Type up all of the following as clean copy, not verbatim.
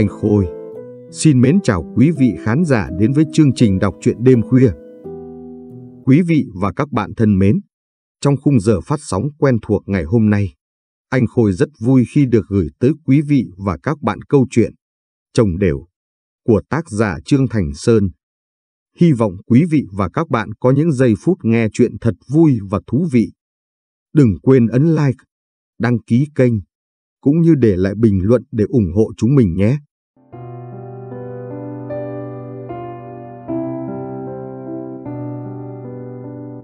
Anh Khôi. Xin mến chào quý vị khán giả đến với chương trình đọc truyện đêm khuya. Quý vị và các bạn thân mến, trong khung giờ phát sóng quen thuộc ngày hôm nay, Anh Khôi rất vui khi được gửi tới quý vị và các bạn câu chuyện Chồng Đều của tác giả Trương Thành Sơn. Hy vọng quý vị và các bạn có những giây phút nghe chuyện thật vui và thú vị. Đừng quên ấn like, đăng ký kênh, cũng như để lại bình luận để ủng hộ chúng mình nhé.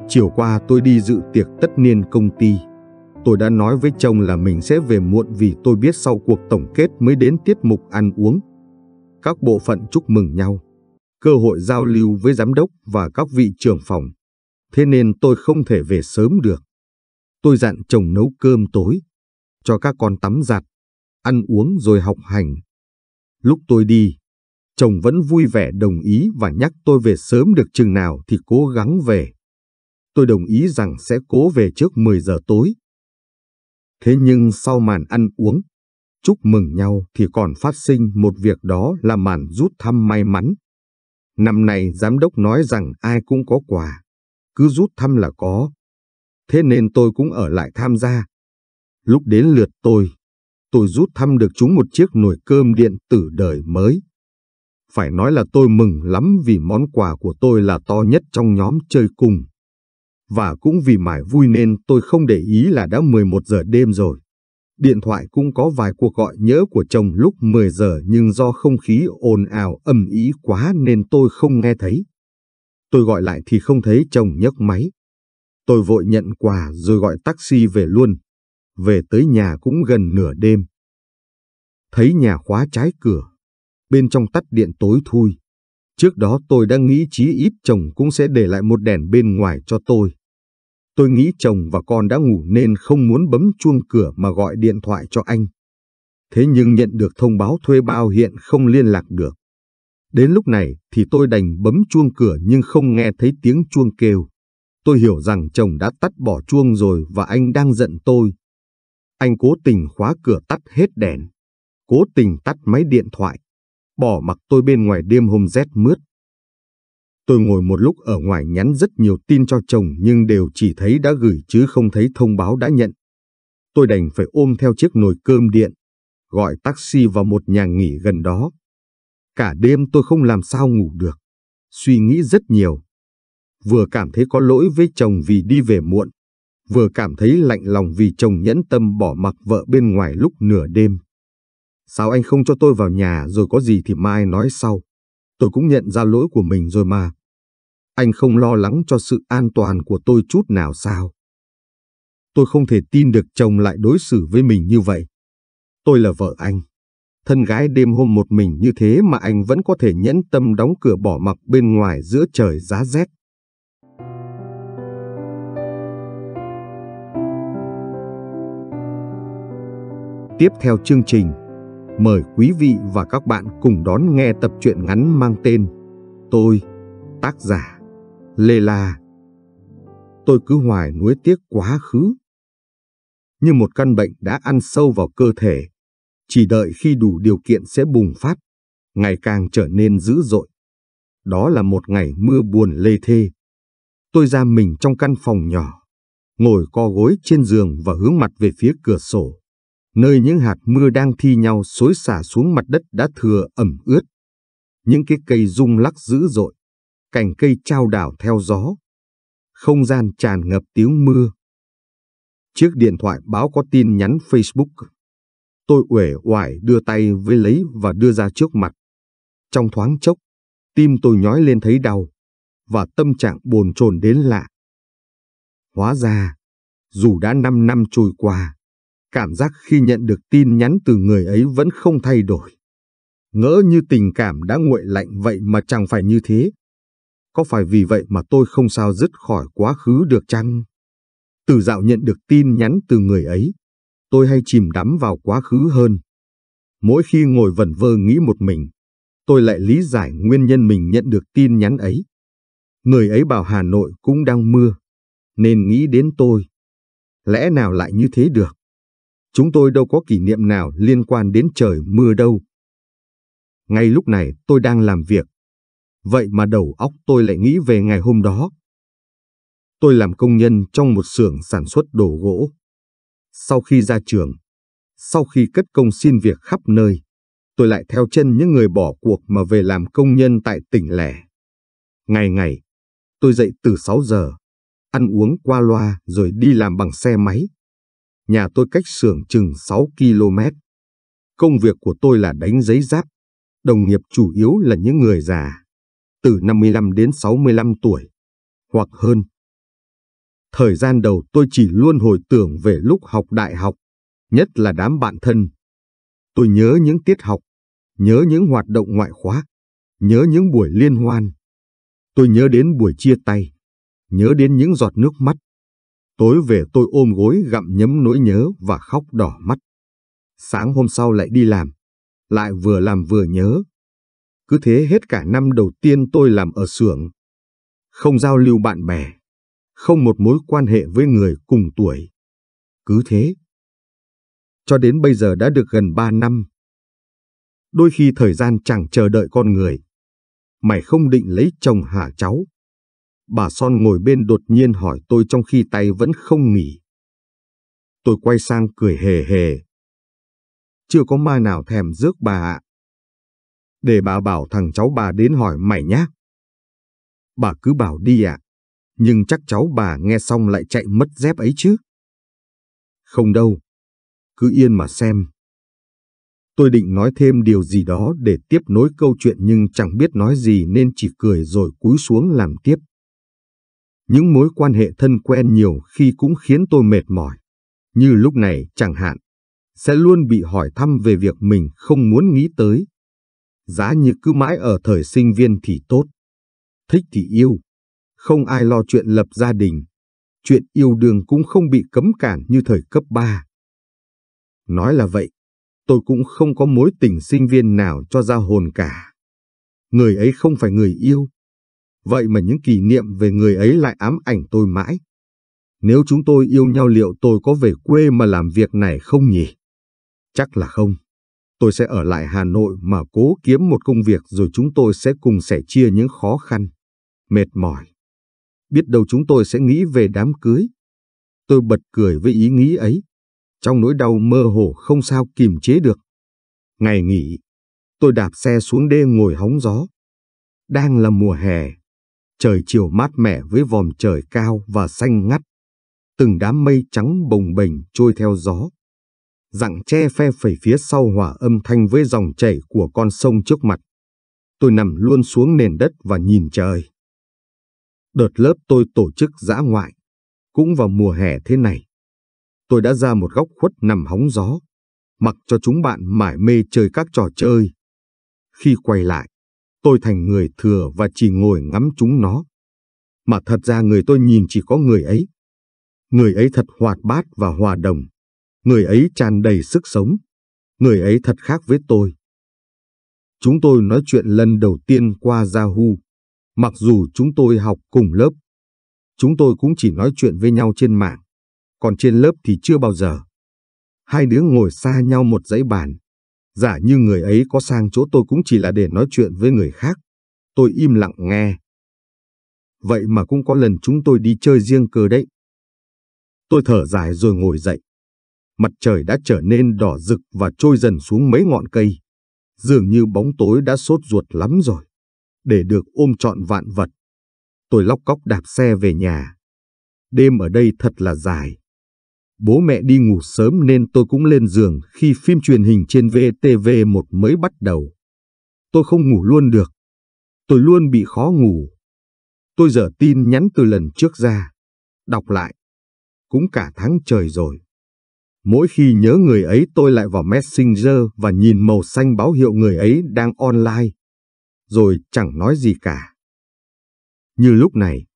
Chiều qua tôi đi dự tiệc tất niên công ty. Tôi đã nói với chồng là mình sẽ về muộn vì tôi biết sau cuộc tổng kết mới đến tiết mục ăn uống. Các bộ phận chúc mừng nhau, cơ hội giao lưu với giám đốc và các vị trưởng phòng. Thế nên tôi không thể về sớm được. Tôi dặn chồng nấu cơm tối, cho các con tắm giặt, ăn uống rồi học hành. Lúc tôi đi, chồng vẫn vui vẻ đồng ý và nhắc tôi về sớm được chừng nào thì cố gắng về. Tôi đồng ý rằng sẽ cố về trước 10 giờ tối. Thế nhưng sau màn ăn uống, chúc mừng nhau thì còn phát sinh một việc, đó là màn rút thăm may mắn. Năm nay giám đốc nói rằng ai cũng có quà, cứ rút thăm là có. Thế nên tôi cũng ở lại tham gia. Lúc đến lượt tôi rút thăm được trúng một chiếc nồi cơm điện tử đời mới. Phải nói là tôi mừng lắm vì món quà của tôi là to nhất trong nhóm chơi cùng. Và cũng vì mải vui nên tôi không để ý là đã 11 giờ đêm rồi. Điện thoại cũng có vài cuộc gọi nhỡ của chồng lúc 10 giờ nhưng do không khí ồn ào ầm ĩ quá nên tôi không nghe thấy. Tôi gọi lại thì không thấy chồng nhấc máy. Tôi vội nhận quà rồi gọi taxi về luôn. Về tới nhà cũng gần nửa đêm. Thấy nhà khóa trái cửa, bên trong tắt điện tối thui. Trước đó tôi đã nghĩ chí ít chồng cũng sẽ để lại một đèn bên ngoài cho tôi. Tôi nghĩ chồng và con đã ngủ nên không muốn bấm chuông cửa mà gọi điện thoại cho anh. Thế nhưng nhận được thông báo thuê bao hiện không liên lạc được. Đến lúc này thì tôi đành bấm chuông cửa nhưng không nghe thấy tiếng chuông kêu. Tôi hiểu rằng chồng đã tắt bỏ chuông rồi và anh đang giận tôi. Anh cố tình khóa cửa, tắt hết đèn, cố tình tắt máy điện thoại, bỏ mặc tôi bên ngoài đêm hôm rét mướt. Tôi ngồi một lúc ở ngoài, nhắn rất nhiều tin cho chồng nhưng đều chỉ thấy đã gửi chứ không thấy thông báo đã nhận. Tôi đành phải ôm theo chiếc nồi cơm điện, gọi taxi vào một nhà nghỉ gần đó. Cả đêm tôi không làm sao ngủ được, suy nghĩ rất nhiều. Vừa cảm thấy có lỗi với chồng vì đi về muộn, vừa cảm thấy lạnh lòng vì chồng nhẫn tâm bỏ mặc vợ bên ngoài lúc nửa đêm. Sao anh không cho tôi vào nhà rồi có gì thì mai nói sau? Tôi cũng nhận ra lỗi của mình rồi mà. Anh không lo lắng cho sự an toàn của tôi chút nào sao? Tôi không thể tin được chồng lại đối xử với mình như vậy. Tôi là vợ anh, thân gái đêm hôm một mình như thế mà anh vẫn có thể nhẫn tâm đóng cửa bỏ mặc bên ngoài giữa trời giá rét. Tiếp theo chương trình, mời quý vị và các bạn cùng đón nghe tập truyện ngắn mang tên Tôi, tác giả Lê La. Tôi cứ hoài nuối tiếc quá khứ, như một căn bệnh đã ăn sâu vào cơ thể, chỉ đợi khi đủ điều kiện sẽ bùng phát, ngày càng trở nên dữ dội. Đó là một ngày mưa buồn lê thê. Tôi ra mình trong căn phòng nhỏ, ngồi co gối trên giường và hướng mặt về phía cửa sổ, nơi những hạt mưa đang thi nhau xối xả xuống mặt đất đã thừa ẩm ướt. Những cái cây rung lắc dữ dội, cành cây chao đảo theo gió. Không gian tràn ngập tiếng mưa. Chiếc điện thoại báo có tin nhắn Facebook. Tôi uể oải đưa tay với lấy và đưa ra trước mặt. Trong thoáng chốc, tim tôi nhói lên thấy đau, và tâm trạng bồn chồn đến lạ. Hóa ra, dù đã 5 năm trôi qua, cảm giác khi nhận được tin nhắn từ người ấy vẫn không thay đổi. Ngỡ như tình cảm đã nguội lạnh vậy mà chẳng phải như thế. Có phải vì vậy mà tôi không sao dứt khỏi quá khứ được chăng? Từ dạo nhận được tin nhắn từ người ấy, tôi hay chìm đắm vào quá khứ hơn. Mỗi khi ngồi vẩn vơ nghĩ một mình, tôi lại lý giải nguyên nhân mình nhận được tin nhắn ấy. Người ấy bảo Hà Nội cũng đang mưa, nên nghĩ đến tôi. Lẽ nào lại như thế được? Chúng tôi đâu có kỷ niệm nào liên quan đến trời mưa đâu. Ngay lúc này tôi đang làm việc. Vậy mà đầu óc tôi lại nghĩ về ngày hôm đó. Tôi làm công nhân trong một xưởng sản xuất đồ gỗ. Sau khi ra trường, sau khi cất công xin việc khắp nơi, tôi lại theo chân những người bỏ cuộc mà về làm công nhân tại tỉnh lẻ. Ngày ngày, tôi dậy từ 6 giờ, ăn uống qua loa rồi đi làm bằng xe máy. Nhà tôi cách xưởng chừng 6 km. Công việc của tôi là đánh giấy giáp. Đồng nghiệp chủ yếu là những người già, từ 55 đến 65 tuổi, hoặc hơn. Thời gian đầu tôi chỉ luôn hồi tưởng về lúc học đại học, nhất là đám bạn thân. Tôi nhớ những tiết học, nhớ những hoạt động ngoại khóa, nhớ những buổi liên hoan. Tôi nhớ đến buổi chia tay, nhớ đến những giọt nước mắt. Tối về tôi ôm gối gặm nhấm nỗi nhớ và khóc đỏ mắt. Sáng hôm sau lại đi làm, lại vừa làm vừa nhớ. Cứ thế hết cả năm đầu tiên tôi làm ở xưởng. Không giao lưu bạn bè, không một mối quan hệ với người cùng tuổi. Cứ thế. Cho đến bây giờ đã được gần 3 năm. Đôi khi thời gian chẳng chờ đợi con người. Mày không định lấy chồng hả cháu? Bà Son ngồi bên đột nhiên hỏi tôi trong khi tay vẫn không nghỉ. Tôi quay sang cười hề hề. Chưa có ma nào thèm rước bà ạ. Để bà bảo thằng cháu bà đến hỏi mày nhé. Bà cứ bảo đi ạ. Nhưng chắc cháu bà nghe xong lại chạy mất dép ấy chứ. Không đâu. Cứ yên mà xem. Tôi định nói thêm điều gì đó để tiếp nối câu chuyện nhưng chẳng biết nói gì nên chỉ cười rồi cúi xuống làm tiếp. Những mối quan hệ thân quen nhiều khi cũng khiến tôi mệt mỏi. Như lúc này chẳng hạn, sẽ luôn bị hỏi thăm về việc mình không muốn nghĩ tới. Giá như cứ mãi ở thời sinh viên thì tốt. Thích thì yêu. Không ai lo chuyện lập gia đình. Chuyện yêu đương cũng không bị cấm cản như thời cấp 3. Nói là vậy, tôi cũng không có mối tình sinh viên nào cho ra hồn cả. Người ấy không phải người yêu. Vậy mà những kỷ niệm về người ấy lại ám ảnh tôi mãi. Nếu chúng tôi yêu nhau liệu tôi có về quê mà làm việc này không nhỉ? Chắc là không. Tôi sẽ ở lại Hà Nội mà cố kiếm một công việc rồi chúng tôi sẽ cùng sẻ chia những khó khăn, mệt mỏi. Biết đâu chúng tôi sẽ nghĩ về đám cưới. Tôi bật cười với ý nghĩ ấy. Trong nỗi đau mơ hồ không sao kiềm chế được. Ngày nghỉ, tôi đạp xe xuống đê ngồi hóng gió. Đang là mùa hè, trời chiều mát mẻ với vòm trời cao và xanh ngắt. Từng đám mây trắng bồng bềnh trôi theo gió. Rặng tre phe phẩy phía sau hòa âm thanh với dòng chảy của con sông trước mặt. Tôi nằm luôn xuống nền đất và nhìn trời. Đợt lớp tôi tổ chức dã ngoại, cũng vào mùa hè thế này. Tôi đã ra một góc khuất nằm hóng gió, mặc cho chúng bạn mải mê chơi các trò chơi. Khi quay lại, tôi thành người thừa và chỉ ngồi ngắm chúng nó. Mà thật ra người tôi nhìn chỉ có người ấy. Người ấy thật hoạt bát và hòa đồng. Người ấy tràn đầy sức sống. Người ấy thật khác với tôi. Chúng tôi nói chuyện lần đầu tiên qua Yahoo. Mặc dù chúng tôi học cùng lớp, chúng tôi cũng chỉ nói chuyện với nhau trên mạng. Còn trên lớp thì chưa bao giờ. Hai đứa ngồi xa nhau một dãy bàn. Giả như người ấy có sang chỗ tôi cũng chỉ là để nói chuyện với người khác. Tôi im lặng nghe. Vậy mà cũng có lần chúng tôi đi chơi riêng cơ đấy. Tôi thở dài rồi ngồi dậy. Mặt trời đã trở nên đỏ rực và trôi dần xuống mấy ngọn cây. Dường như bóng tối đã sốt ruột lắm rồi, để được ôm trọn vạn vật. Tôi lóc cóc đạp xe về nhà. Đêm ở đây thật là dài. Bố mẹ đi ngủ sớm nên tôi cũng lên giường khi phim truyền hình trên VTV1 mới bắt đầu. Tôi không ngủ luôn được. Tôi luôn bị khó ngủ. Tôi dở tin nhắn từ lần trước ra. Đọc lại. Cũng cả tháng trời rồi. Mỗi khi nhớ người ấy tôi lại vào Messenger và nhìn màu xanh báo hiệu người ấy đang online. Rồi chẳng nói gì cả. Như lúc này,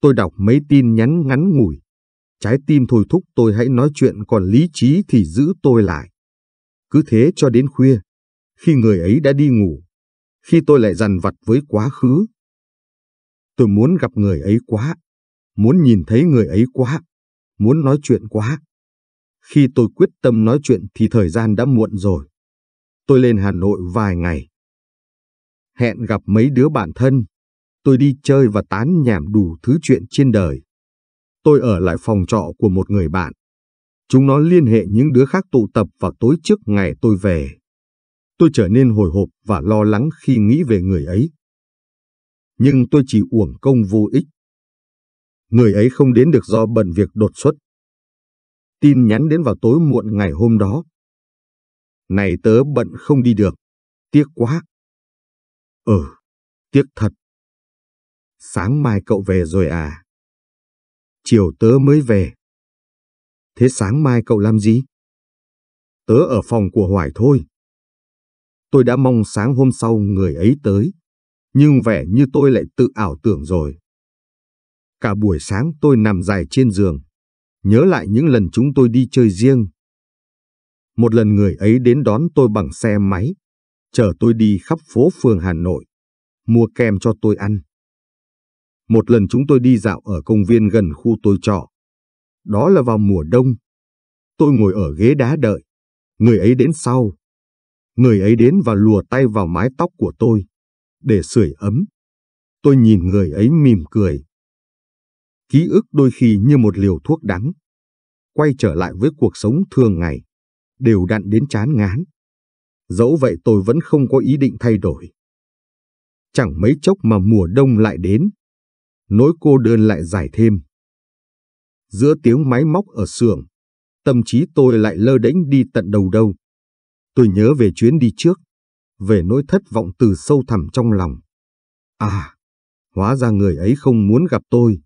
tôi đọc mấy tin nhắn ngắn ngủi. Trái tim thôi thúc tôi hãy nói chuyện còn lý trí thì giữ tôi lại. Cứ thế cho đến khuya, khi người ấy đã đi ngủ, khi tôi lại dằn vặt với quá khứ. Tôi muốn gặp người ấy quá, muốn nhìn thấy người ấy quá, muốn nói chuyện quá. Khi tôi quyết tâm nói chuyện thì thời gian đã muộn rồi. Tôi lên Hà Nội vài ngày, hẹn gặp mấy đứa bạn thân. Tôi đi chơi và tán nhảm đủ thứ chuyện trên đời. Tôi ở lại phòng trọ của một người bạn. Chúng nó liên hệ những đứa khác tụ tập vào tối trước ngày tôi về. Tôi trở nên hồi hộp và lo lắng khi nghĩ về người ấy. Nhưng tôi chỉ uổng công vô ích. Người ấy không đến được do bận việc đột xuất. Tin nhắn đến vào tối muộn ngày hôm đó. Này tớ bận không đi được. Tiếc quá. Tiếc thật. Sáng mai cậu về rồi à? Chiều tớ mới về. Thế sáng mai cậu làm gì? Tớ ở phòng của Hoài thôi. Tôi đã mong sáng hôm sau người ấy tới, nhưng vẻ như tôi lại tự ảo tưởng rồi. Cả buổi sáng tôi nằm dài trên giường, nhớ lại những lần chúng tôi đi chơi riêng. Một lần người ấy đến đón tôi bằng xe máy, chở tôi đi khắp phố phường Hà Nội, mua kem cho tôi ăn. Một lần chúng tôi đi dạo ở công viên gần khu tôi trọ. Đó là vào mùa đông. Tôi ngồi ở ghế đá đợi. Người ấy đến sau. Người ấy đến và lùa tay vào mái tóc của tôi để sưởi ấm. Tôi nhìn người ấy mỉm cười. Ký ức đôi khi như một liều thuốc đắng. Quay trở lại với cuộc sống thường ngày, đều đặn đến chán ngán. Dẫu vậy tôi vẫn không có ý định thay đổi. Chẳng mấy chốc mà mùa đông lại đến. Nỗi cô đơn lại dài thêm. Giữa tiếng máy móc ở xưởng, tâm trí tôi lại lơ đễnh đi tận đầu đâu. Tôi nhớ về chuyến đi trước, về nỗi thất vọng từ sâu thẳm trong lòng. À, hóa ra người ấy không muốn gặp tôi.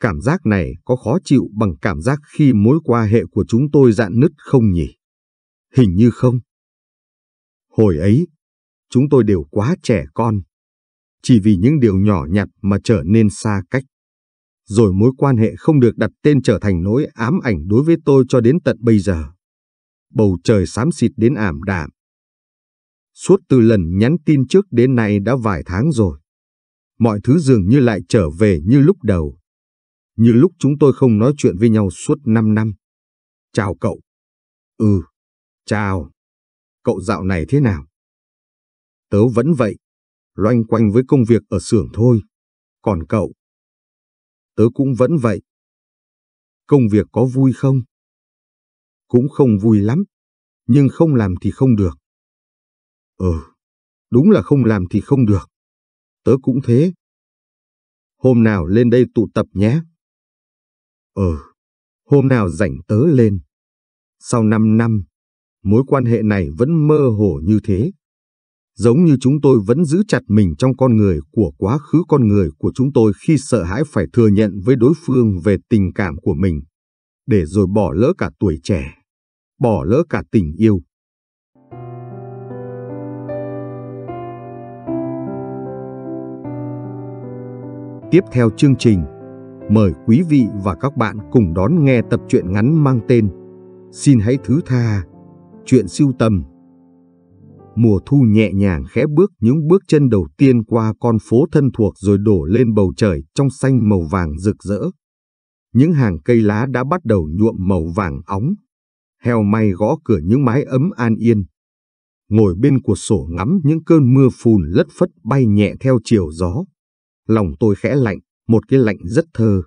Cảm giác này có khó chịu bằng cảm giác khi mối quan hệ của chúng tôi rạn nứt không nhỉ? Hình như không. Hồi ấy, chúng tôi đều quá trẻ con. Chỉ vì những điều nhỏ nhặt mà trở nên xa cách. Rồi mối quan hệ không được đặt tên trở thành nỗi ám ảnh đối với tôi cho đến tận bây giờ. Bầu trời xám xịt đến ảm đạm. Suốt từ lần nhắn tin trước đến nay đã vài tháng rồi. Mọi thứ dường như lại trở về như lúc đầu. Như lúc chúng tôi không nói chuyện với nhau suốt 5 năm. Chào cậu. Chào. Cậu dạo này thế nào? Tớ vẫn vậy. Loanh quanh với công việc ở xưởng thôi. Còn cậu? Tớ cũng vẫn vậy. Công việc có vui không? Cũng không vui lắm. Nhưng không làm thì không được. Đúng là không làm thì không được. Tớ cũng thế. Hôm nào lên đây tụ tập nhé. Hôm nào rảnh tớ lên. Sau 5 năm, mối quan hệ này vẫn mơ hồ như thế. Giống như chúng tôi vẫn giữ chặt mình trong con người của quá khứ con người của chúng tôi khi sợ hãi phải thừa nhận với đối phương về tình cảm của mình, để rồi bỏ lỡ cả tuổi trẻ, bỏ lỡ cả tình yêu. Tiếp theo chương trình, mời quý vị và các bạn cùng đón nghe tập truyện ngắn mang tên Xin Hãy Thứ Tha, truyện sưu tầm. Mùa thu nhẹ nhàng khẽ bước những bước chân đầu tiên qua con phố thân thuộc rồi đổ lên bầu trời trong xanh màu vàng rực rỡ. Những hàng cây lá đã bắt đầu nhuộm màu vàng óng. Heo may gõ cửa những mái ấm an yên. Ngồi bên cửa sổ ngắm những cơn mưa phùn lất phất bay nhẹ theo chiều gió. Lòng tôi khẽ lạnh, một cái lạnh rất thơ,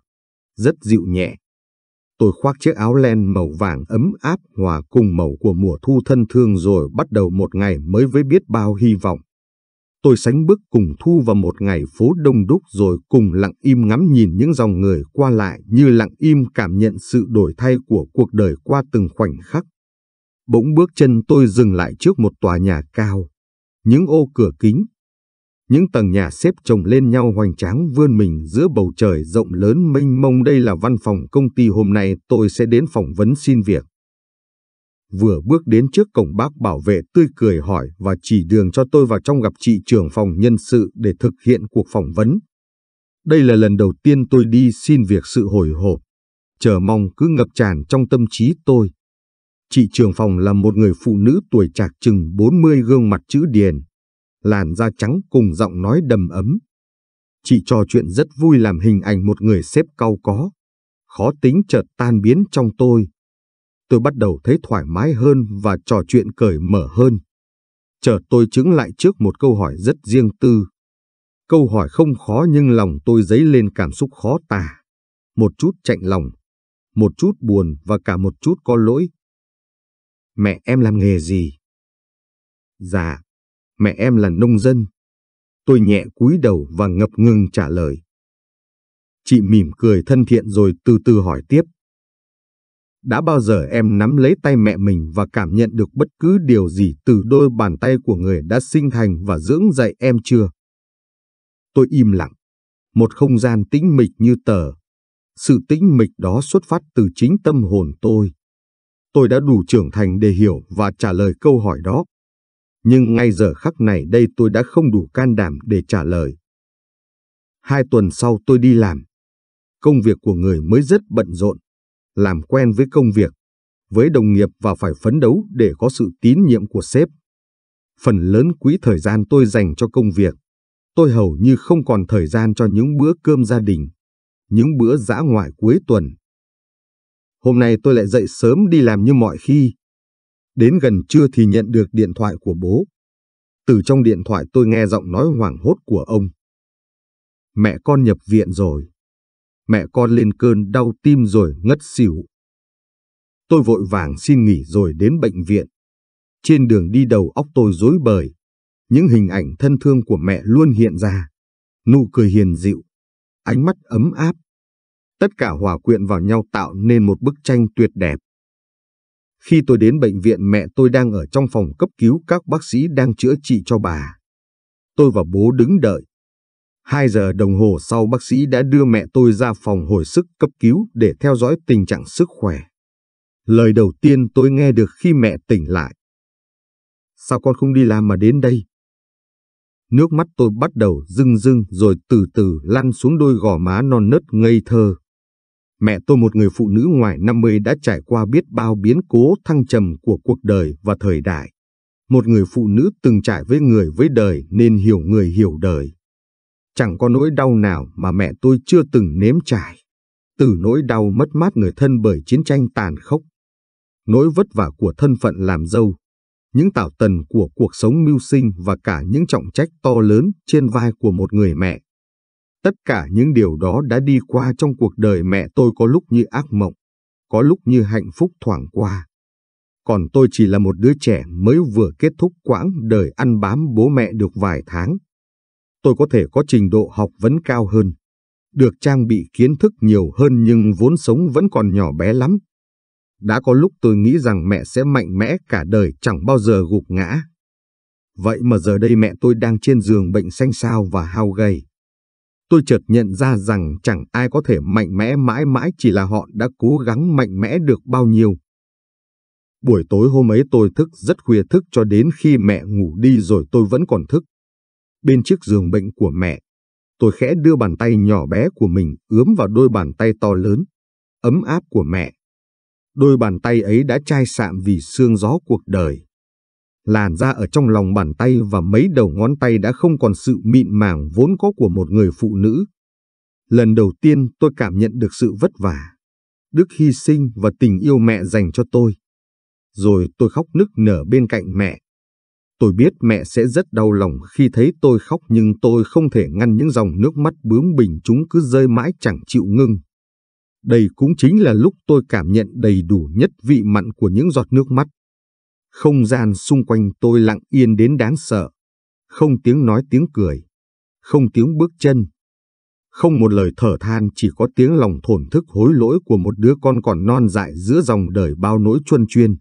rất dịu nhẹ. Tôi khoác chiếc áo len màu vàng ấm áp hòa cùng màu của mùa thu thân thương rồi bắt đầu một ngày mới với biết bao hy vọng. Tôi sánh bước cùng thu vào một ngày phố đông đúc rồi cùng lặng im ngắm nhìn những dòng người qua lại, như lặng im cảm nhận sự đổi thay của cuộc đời qua từng khoảnh khắc. Bỗng bước chân tôi dừng lại trước một tòa nhà cao, những ô cửa kính. Những tầng nhà xếp chồng lên nhau hoành tráng vươn mình giữa bầu trời rộng lớn mênh mông. Đây là văn phòng công ty hôm nay tôi sẽ đến phỏng vấn xin việc. Vừa bước đến trước cổng, bác bảo vệ tươi cười hỏi và chỉ đường cho tôi vào trong gặp chị trưởng phòng nhân sự để thực hiện cuộc phỏng vấn. Đây là lần đầu tiên tôi đi xin việc, sự hồi hộp, chờ mong cứ ngập tràn trong tâm trí tôi. Chị trưởng phòng là một người phụ nữ tuổi trạc chừng 40, gương mặt chữ điền, làn da trắng cùng giọng nói đầm ấm. Chị trò chuyện rất vui làm hình ảnh một người sếp cau có, khó tính chợt tan biến trong tôi. Tôi bắt đầu thấy thoải mái hơn và trò chuyện cởi mở hơn. Chợt tôi chững lại trước một câu hỏi rất riêng tư. Câu hỏi không khó nhưng lòng tôi dấy lên cảm xúc khó tả. Một chút chạnh lòng, một chút buồn và cả một chút có lỗi. Mẹ em làm nghề gì? Dạ, mẹ em là nông dân. Tôi nhẹ cúi đầu và ngập ngừng trả lời. Chị mỉm cười thân thiện rồi từ từ hỏi tiếp. Đã bao giờ em nắm lấy tay mẹ mình và cảm nhận được bất cứ điều gì từ đôi bàn tay của người đã sinh thành và dưỡng dạy em chưa? Tôi im lặng. Một không gian tĩnh mịch như tờ. Sự tĩnh mịch đó xuất phát từ chính tâm hồn tôi. Tôi đã đủ trưởng thành để hiểu và trả lời câu hỏi đó. Nhưng ngay giờ khắc này đây tôi đã không đủ can đảm để trả lời. 2 tuần sau tôi đi làm. Công việc của người mới rất bận rộn. Làm quen với công việc, với đồng nghiệp và phải phấn đấu để có sự tín nhiệm của sếp. Phần lớn quỹ thời gian tôi dành cho công việc. Tôi hầu như không còn thời gian cho những bữa cơm gia đình, những bữa dã ngoại cuối tuần. Hôm nay tôi lại dậy sớm đi làm như mọi khi. Đến gần trưa thì nhận được điện thoại của bố. Từ trong điện thoại tôi nghe giọng nói hoảng hốt của ông. Mẹ con nhập viện rồi. Mẹ con lên cơn đau tim rồi ngất xỉu. Tôi vội vàng xin nghỉ rồi đến bệnh viện. Trên đường đi đầu óc tôi rối bời. Những hình ảnh thân thương của mẹ luôn hiện ra. Nụ cười hiền dịu, ánh mắt ấm áp. Tất cả hòa quyện vào nhau tạo nên một bức tranh tuyệt đẹp. Khi tôi đến bệnh viện mẹ tôi đang ở trong phòng cấp cứu, các bác sĩ đang chữa trị cho bà. Tôi và bố đứng đợi. 2 giờ đồng hồ sau bác sĩ đã đưa mẹ tôi ra phòng hồi sức cấp cứu để theo dõi tình trạng sức khỏe. Lời đầu tiên tôi nghe được khi mẹ tỉnh lại. Sao con không đi làm mà đến đây? Nước mắt tôi bắt đầu rưng rưng rồi từ từ lăn xuống đôi gò má non nớt ngây thơ. Mẹ tôi, một người phụ nữ ngoài 50, đã trải qua biết bao biến cố thăng trầm của cuộc đời và thời đại. Một người phụ nữ từng trải với người với đời nên hiểu người hiểu đời. Chẳng có nỗi đau nào mà mẹ tôi chưa từng nếm trải. Từ nỗi đau mất mát người thân bởi chiến tranh tàn khốc, nỗi vất vả của thân phận làm dâu, những tảo tần của cuộc sống mưu sinh và cả những trọng trách to lớn trên vai của một người mẹ. Tất cả những điều đó đã đi qua trong cuộc đời mẹ tôi, có lúc như ác mộng, có lúc như hạnh phúc thoáng qua. Còn tôi chỉ là một đứa trẻ mới vừa kết thúc quãng đời ăn bám bố mẹ được vài tháng. Tôi có thể có trình độ học vấn cao hơn, được trang bị kiến thức nhiều hơn nhưng vốn sống vẫn còn nhỏ bé lắm. Đã có lúc tôi nghĩ rằng mẹ sẽ mạnh mẽ cả đời, chẳng bao giờ gục ngã. Vậy mà giờ đây mẹ tôi đang trên giường bệnh xanh xao và hao gầy. Tôi chợt nhận ra rằng chẳng ai có thể mạnh mẽ mãi mãi, chỉ là họ đã cố gắng mạnh mẽ được bao nhiêu. Buổi tối hôm ấy tôi thức rất khuya, thức cho đến khi mẹ ngủ đi rồi tôi vẫn còn thức. Bên chiếc giường bệnh của mẹ, tôi khẽ đưa bàn tay nhỏ bé của mình ướm vào đôi bàn tay to lớn, ấm áp của mẹ. Đôi bàn tay ấy đã chai sạm vì sương gió cuộc đời. Làn da ở trong lòng bàn tay và mấy đầu ngón tay đã không còn sự mịn màng vốn có của một người phụ nữ. Lần đầu tiên tôi cảm nhận được sự vất vả, đức hy sinh và tình yêu mẹ dành cho tôi. Rồi tôi khóc nức nở bên cạnh mẹ. Tôi biết mẹ sẽ rất đau lòng khi thấy tôi khóc nhưng tôi không thể ngăn những dòng nước mắt bướng bỉnh, chúng cứ rơi mãi chẳng chịu ngưng. Đây cũng chính là lúc tôi cảm nhận đầy đủ nhất vị mặn của những giọt nước mắt. Không gian xung quanh tôi lặng yên đến đáng sợ. Không tiếng nói tiếng cười, không tiếng bước chân, không một lời thở than, chỉ có tiếng lòng thổn thức hối lỗi của một đứa con còn non dại giữa dòng đời bao nỗi chuân chuyên.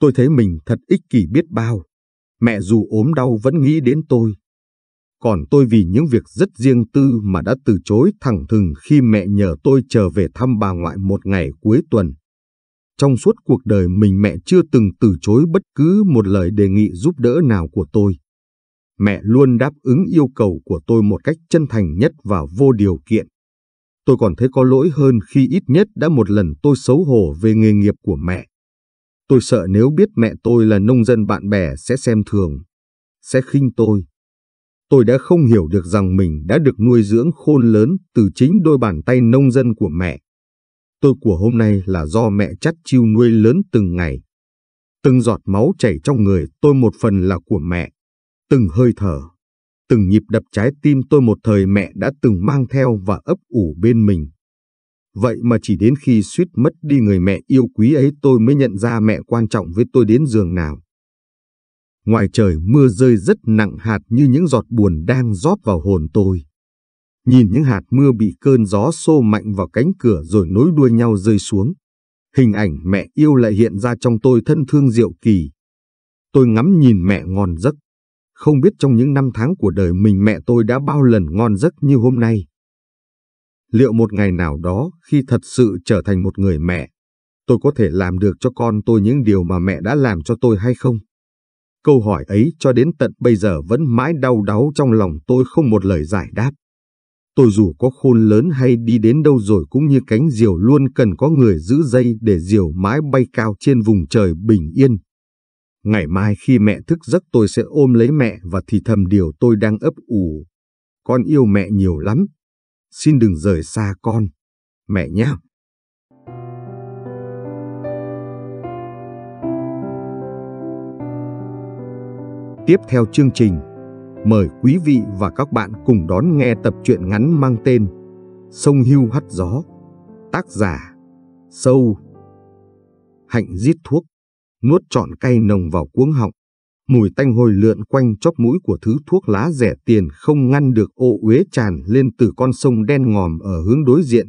Tôi thấy mình thật ích kỷ biết bao. Mẹ dù ốm đau vẫn nghĩ đến tôi. Còn tôi vì những việc rất riêng tư mà đã từ chối thẳng thừng khi mẹ nhờ tôi trở về thăm bà ngoại một ngày cuối tuần. Trong suốt cuộc đời mình, mẹ chưa từng từ chối bất cứ một lời đề nghị giúp đỡ nào của tôi. Mẹ luôn đáp ứng yêu cầu của tôi một cách chân thành nhất và vô điều kiện. Tôi còn thấy có lỗi hơn khi ít nhất đã một lần tôi xấu hổ về nghề nghiệp của mẹ. Tôi sợ nếu biết mẹ tôi là nông dân, bạn bè sẽ xem thường, sẽ khinh tôi. Tôi đã không hiểu được rằng mình đã được nuôi dưỡng khôn lớn từ chính đôi bàn tay nông dân của mẹ. Tôi của hôm nay là do mẹ chắt chiu nuôi lớn từng ngày. Từng giọt máu chảy trong người tôi một phần là của mẹ. Từng hơi thở, từng nhịp đập trái tim tôi một thời mẹ đã từng mang theo và ấp ủ bên mình. Vậy mà chỉ đến khi suýt mất đi người mẹ yêu quý ấy tôi mới nhận ra mẹ quan trọng với tôi đến giường nào. Ngoài trời mưa rơi rất nặng hạt như những giọt buồn đang rót vào hồn tôi. Nhìn những hạt mưa bị cơn gió xô mạnh vào cánh cửa rồi nối đuôi nhau rơi xuống. Hình ảnh mẹ yêu lại hiện ra trong tôi thân thương diệu kỳ. Tôi ngắm nhìn mẹ ngon giấc. Không biết trong những năm tháng của đời mình mẹ tôi đã bao lần ngon giấc như hôm nay. Liệu một ngày nào đó khi thật sự trở thành một người mẹ, tôi có thể làm được cho con tôi những điều mà mẹ đã làm cho tôi hay không? Câu hỏi ấy cho đến tận bây giờ vẫn mãi đau đáu trong lòng tôi không một lời giải đáp. Tôi dù có khôn lớn hay đi đến đâu rồi cũng như cánh diều luôn cần có người giữ dây để diều mái bay cao trên vùng trời bình yên. Ngày mai khi mẹ thức giấc tôi sẽ ôm lấy mẹ và thì thầm điều tôi đang ấp ủ. Con yêu mẹ nhiều lắm. Xin đừng rời xa con. Mẹ nhé. Tiếp theo chương trình, mời quý vị và các bạn cùng đón nghe tập truyện ngắn mang tên Sông Hưu Hắt Gió. Tác giả Sâu. Hạnh rít thuốc, nuốt trọn cay nồng vào cuống họng. Mùi tanh hôi lượn quanh chóp mũi của thứ thuốc lá rẻ tiền không ngăn được ô uế tràn lên từ con sông đen ngòm ở hướng đối diện.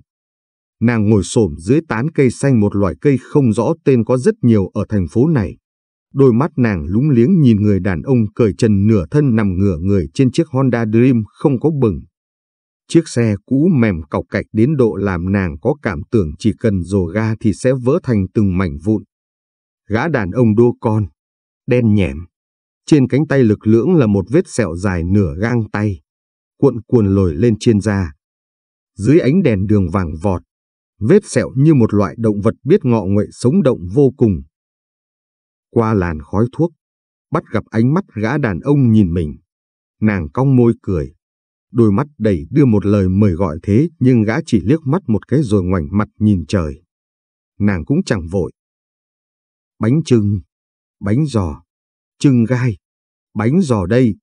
Nàng ngồi xổm dưới tán cây xanh, một loài cây không rõ tên có rất nhiều ở thành phố này. Đôi mắt nàng lúng liếng nhìn người đàn ông cởi trần nửa thân nằm ngửa người trên chiếc Honda Dream không có bừng. Chiếc xe cũ mềm cọc cạch đến độ làm nàng có cảm tưởng chỉ cần dồ ga thì sẽ vỡ thành từng mảnh vụn. Gã đàn ông đô con, đen nhẻm. Trên cánh tay lực lưỡng là một vết sẹo dài nửa gang tay, cuộn cuồn lồi lên trên da. Dưới ánh đèn đường vàng vọt, vết sẹo như một loại động vật biết ngọ nguậy sống động vô cùng. Qua làn khói thuốc, bắt gặp ánh mắt gã đàn ông nhìn mình. Nàng cong môi cười, đôi mắt đầy đưa một lời mời gọi thế nhưng gã chỉ liếc mắt một cái rồi ngoảnh mặt nhìn trời. Nàng cũng chẳng vội. Bánh chưng, bánh giò, chưng gai, bánh giò đây.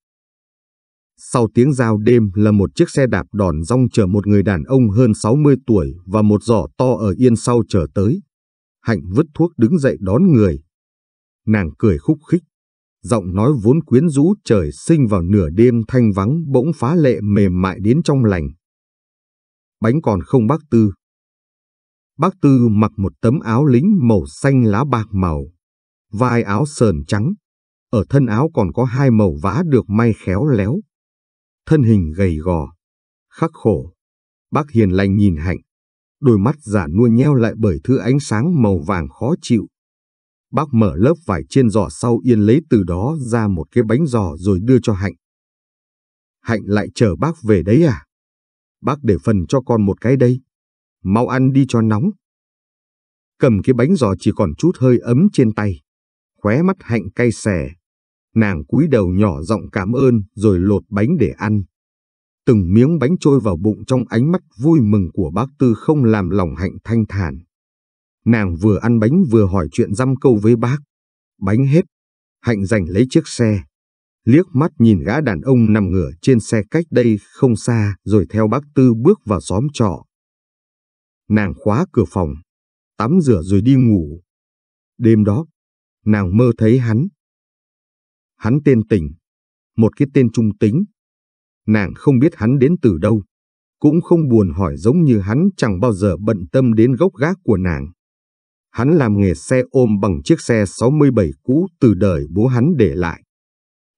Sau tiếng giao đêm là một chiếc xe đạp đòn rong chở một người đàn ông hơn 60 tuổi và một giỏ to ở yên sau chở tới. Hạnh vứt thuốc đứng dậy đón người. Nàng cười khúc khích, giọng nói vốn quyến rũ trời sinh vào nửa đêm thanh vắng bỗng phá lệ mềm mại đến trong lành. Bánh còn không bác Tư. Bác Tư mặc một tấm áo lính màu xanh lá bạc màu, vai áo sờn trắng, ở thân áo còn có hai màu vá được may khéo léo. Thân hình gầy gò, khắc khổ, bác hiền lành nhìn Hạnh, đôi mắt già nua nheo lại bởi thứ ánh sáng màu vàng khó chịu. Bác mở lớp vải trên giò sau yên lấy từ đó ra một cái bánh giò rồi đưa cho Hạnh. Hạnh lại chở bác về đấy à? Bác để phần cho con một cái đây. Mau ăn đi cho nóng. Cầm cái bánh giò chỉ còn chút hơi ấm trên tay. Khóe mắt Hạnh cay xè. Nàng cúi đầu nhỏ giọng cảm ơn rồi lột bánh để ăn. Từng miếng bánh trôi vào bụng trong ánh mắt vui mừng của bác Tư không làm lòng Hạnh thanh thản. Nàng vừa ăn bánh vừa hỏi chuyện dăm câu với bác. Bánh hết, Hạnh giành lấy chiếc xe, liếc mắt nhìn gã đàn ông nằm ngửa trên xe cách đây không xa rồi theo bác Tư bước vào xóm trọ. Nàng khóa cửa phòng, tắm rửa rồi đi ngủ. Đêm đó, nàng mơ thấy hắn. Hắn tên Tình, một cái tên trung tính. Nàng không biết hắn đến từ đâu, cũng không buồn hỏi giống như hắn chẳng bao giờ bận tâm đến gốc gác của nàng. Hắn làm nghề xe ôm bằng chiếc xe 67 cũ từ đời bố hắn để lại.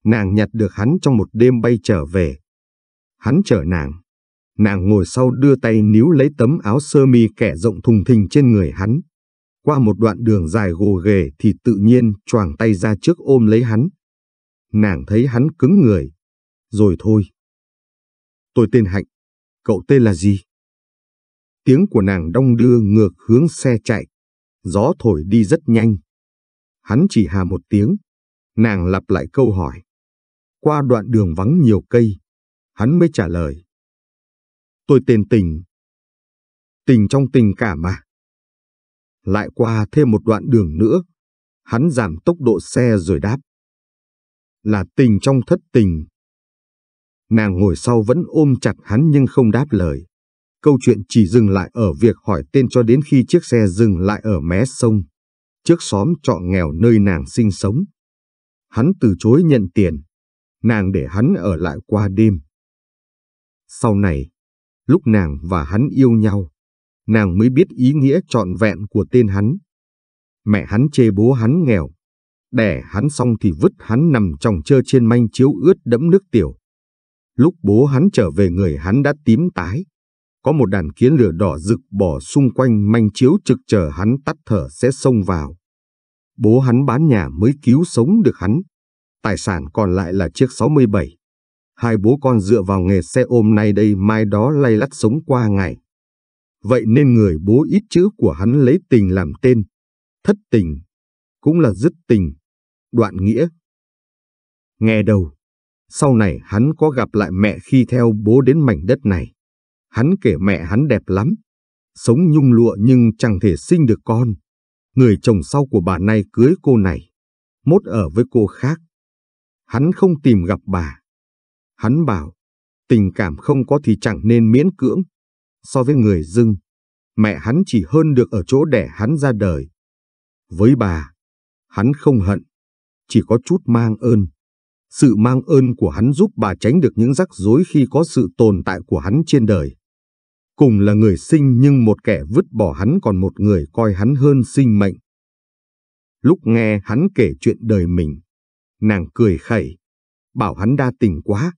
Nàng nhặt được hắn trong một đêm bay trở về. Hắn chở nàng. Nàng ngồi sau đưa tay níu lấy tấm áo sơ mi kẻ rộng thùng thình trên người hắn. Qua một đoạn đường dài gồ ghề thì tự nhiên choàng tay ra trước ôm lấy hắn. Nàng thấy hắn cứng người. Rồi thôi. Tôi tên Hạnh. Cậu tên là gì? Tiếng của nàng đong đưa ngược hướng xe chạy. Gió thổi đi rất nhanh. Hắn chỉ hà một tiếng. Nàng lặp lại câu hỏi. Qua đoạn đường vắng nhiều cây, hắn mới trả lời. Tôi tên Tình. Tình trong tình cảm mà. Lại qua thêm một đoạn đường nữa. Hắn giảm tốc độ xe rồi đáp. Là tình trong thất tình. Nàng ngồi sau vẫn ôm chặt hắn nhưng không đáp lời. Câu chuyện chỉ dừng lại ở việc hỏi tên cho đến khi chiếc xe dừng lại ở mé sông, trước xóm trọ nghèo nơi nàng sinh sống. Hắn từ chối nhận tiền, nàng để hắn ở lại qua đêm. Sau này, lúc nàng và hắn yêu nhau, nàng mới biết ý nghĩa trọn vẹn của tên hắn. Mẹ hắn chê bố hắn nghèo, đẻ hắn xong thì vứt hắn nằm chồng chơ trên manh chiếu ướt đẫm nước tiểu. Lúc bố hắn trở về người hắn đã tím tái. Có một đàn kiến lửa đỏ rực bò xung quanh manh chiếu trực chờ hắn tắt thở sẽ xông vào. Bố hắn bán nhà mới cứu sống được hắn. Tài sản còn lại là chiếc 67. Hai bố con dựa vào nghề xe ôm nay đây mai đó lay lắt sống qua ngày. Vậy nên người bố ít chữ của hắn lấy tình làm tên. Thất tình, cũng là dứt tình, đoạn nghĩa. Nghe đầu, sau này hắn có gặp lại mẹ khi theo bố đến mảnh đất này. Hắn kể mẹ hắn đẹp lắm, sống nhung lụa nhưng chẳng thể sinh được con. Người chồng sau của bà này cưới cô này, mốt ở với cô khác. Hắn không tìm gặp bà. Hắn bảo, tình cảm không có thì chẳng nên miễn cưỡng. So với người dưng, mẹ hắn chỉ hơn được ở chỗ đẻ hắn ra đời. Với bà, hắn không hận, chỉ có chút mang ơn. Sự mang ơn của hắn giúp bà tránh được những rắc rối khi có sự tồn tại của hắn trên đời. Cùng là người sinh nhưng một kẻ vứt bỏ hắn còn một người coi hắn hơn sinh mệnh. Lúc nghe hắn kể chuyện đời mình, nàng cười khẩy, bảo hắn đa tình quá.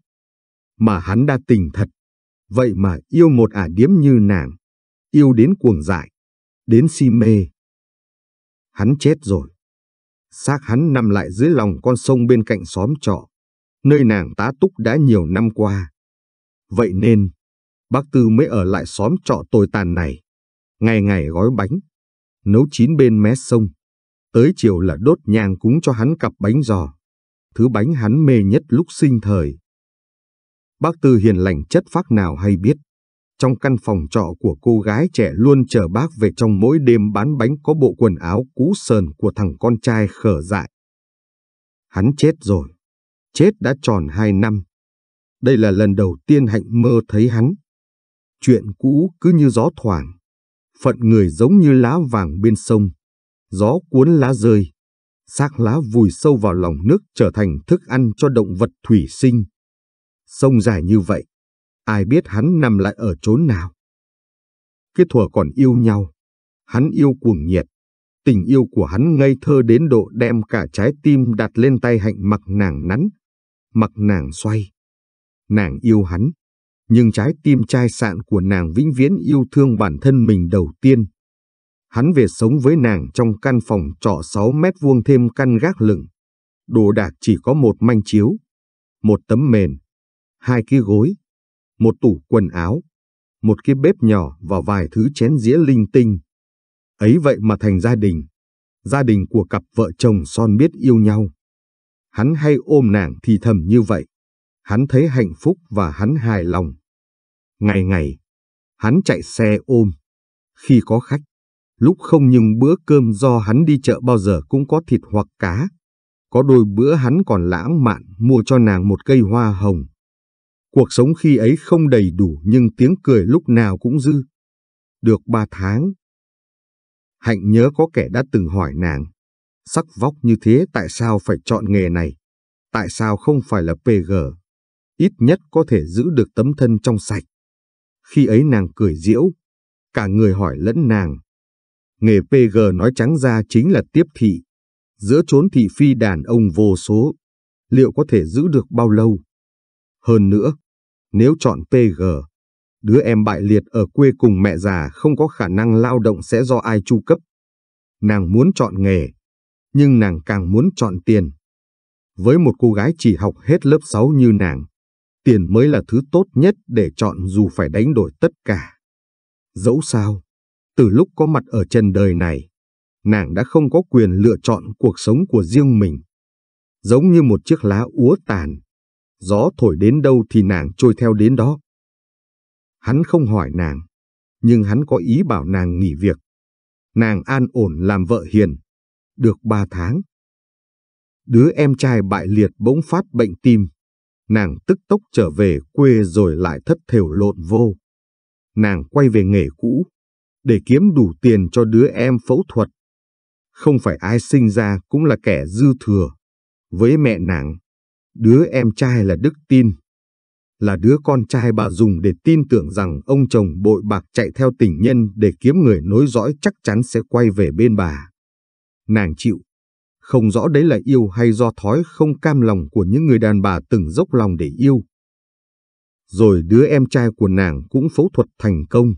Mà hắn đa tình thật, vậy mà yêu một ả điếm như nàng, yêu đến cuồng dại, đến si mê. Hắn chết rồi. Xác hắn nằm lại dưới lòng con sông bên cạnh xóm trọ, nơi nàng tá túc đã nhiều năm qua. Vậy nên, bác Tư mới ở lại xóm trọ tồi tàn này, ngày ngày gói bánh, nấu chín bên mé sông. Tới chiều là đốt nhang cúng cho hắn cặp bánh giò, thứ bánh hắn mê nhất lúc sinh thời. Bác Tư hiền lành chất phác nào hay biết, trong căn phòng trọ của cô gái trẻ luôn chờ bác về trong mỗi đêm bán bánh có bộ quần áo cũ sờn của thằng con trai khở dại. Hắn chết rồi, chết đã tròn 2 năm. Đây là lần đầu tiên Hạnh mơ thấy hắn. Chuyện cũ cứ như gió thoảng, phận người giống như lá vàng bên sông. Gió cuốn lá rơi, xác lá vùi sâu vào lòng nước trở thành thức ăn cho động vật thủy sinh. Sông dài như vậy, ai biết hắn nằm lại ở chốn nào. Cái thuở còn yêu nhau, hắn yêu cuồng nhiệt. Tình yêu của hắn ngây thơ đến độ đem cả trái tim đặt lên tay Hạnh mặc nàng nắn, mặc nàng xoay. Nàng yêu hắn, nhưng trái tim chai sạn của nàng vĩnh viễn yêu thương bản thân mình đầu tiên. Hắn về sống với nàng trong căn phòng trọ 6 mét vuông thêm căn gác lửng. Đồ đạc chỉ có một manh chiếu, một tấm mền, 2 cái gối. Một tủ quần áo, một cái bếp nhỏ và vài thứ chén dĩa linh tinh. Ấy vậy mà thành gia đình của cặp vợ chồng son biết yêu nhau. Hắn hay ôm nàng thì thầm như vậy. Hắn thấy hạnh phúc và hắn hài lòng. Ngày ngày, hắn chạy xe ôm. Khi có khách, lúc không nhưng bữa cơm do hắn đi chợ bao giờ cũng có thịt hoặc cá. Có đôi bữa hắn còn lãng mạn mua cho nàng một cây hoa hồng. Cuộc sống khi ấy không đầy đủ nhưng tiếng cười lúc nào cũng dư. Được 3 tháng. Hạnh nhớ có kẻ đã từng hỏi nàng, sắc vóc như thế tại sao phải chọn nghề này? Tại sao không phải là PG? Ít nhất có thể giữ được tấm thân trong sạch. Khi ấy nàng cười giễu, cả người hỏi lẫn nàng. Nghề PG nói trắng ra chính là tiếp thị. Giữa chốn thị phi đàn ông vô số, liệu có thể giữ được bao lâu? Hơn nữa, nếu chọn PG, đứa em bại liệt ở quê cùng mẹ già không có khả năng lao động sẽ do ai chu cấp. Nàng muốn chọn nghề, nhưng nàng càng muốn chọn tiền. Với một cô gái chỉ học hết lớp 6 như nàng, tiền mới là thứ tốt nhất để chọn dù phải đánh đổi tất cả. Dẫu sao, từ lúc có mặt ở trần đời này, nàng đã không có quyền lựa chọn cuộc sống của riêng mình. Giống như một chiếc lá úa tàn, gió thổi đến đâu thì nàng trôi theo đến đó. Hắn không hỏi nàng, nhưng hắn có ý bảo nàng nghỉ việc. Nàng an ổn làm vợ hiền, được 3 tháng. Đứa em trai bại liệt bỗng phát bệnh tim, nàng tức tốc trở về quê rồi lại thất thểu lộn vô. Nàng quay về nghề cũ, để kiếm đủ tiền cho đứa em phẫu thuật. Không phải ai sinh ra cũng là kẻ dư thừa. Với mẹ nàng, đứa em trai là đức tin, là đứa con trai bà dùng để tin tưởng rằng ông chồng bội bạc chạy theo tình nhân để kiếm người nối dõi chắc chắn sẽ quay về bên bà. Nàng chịu, không rõ đấy là yêu hay do thói không cam lòng của những người đàn bà từng dốc lòng để yêu. Rồi đứa em trai của nàng cũng phẫu thuật thành công.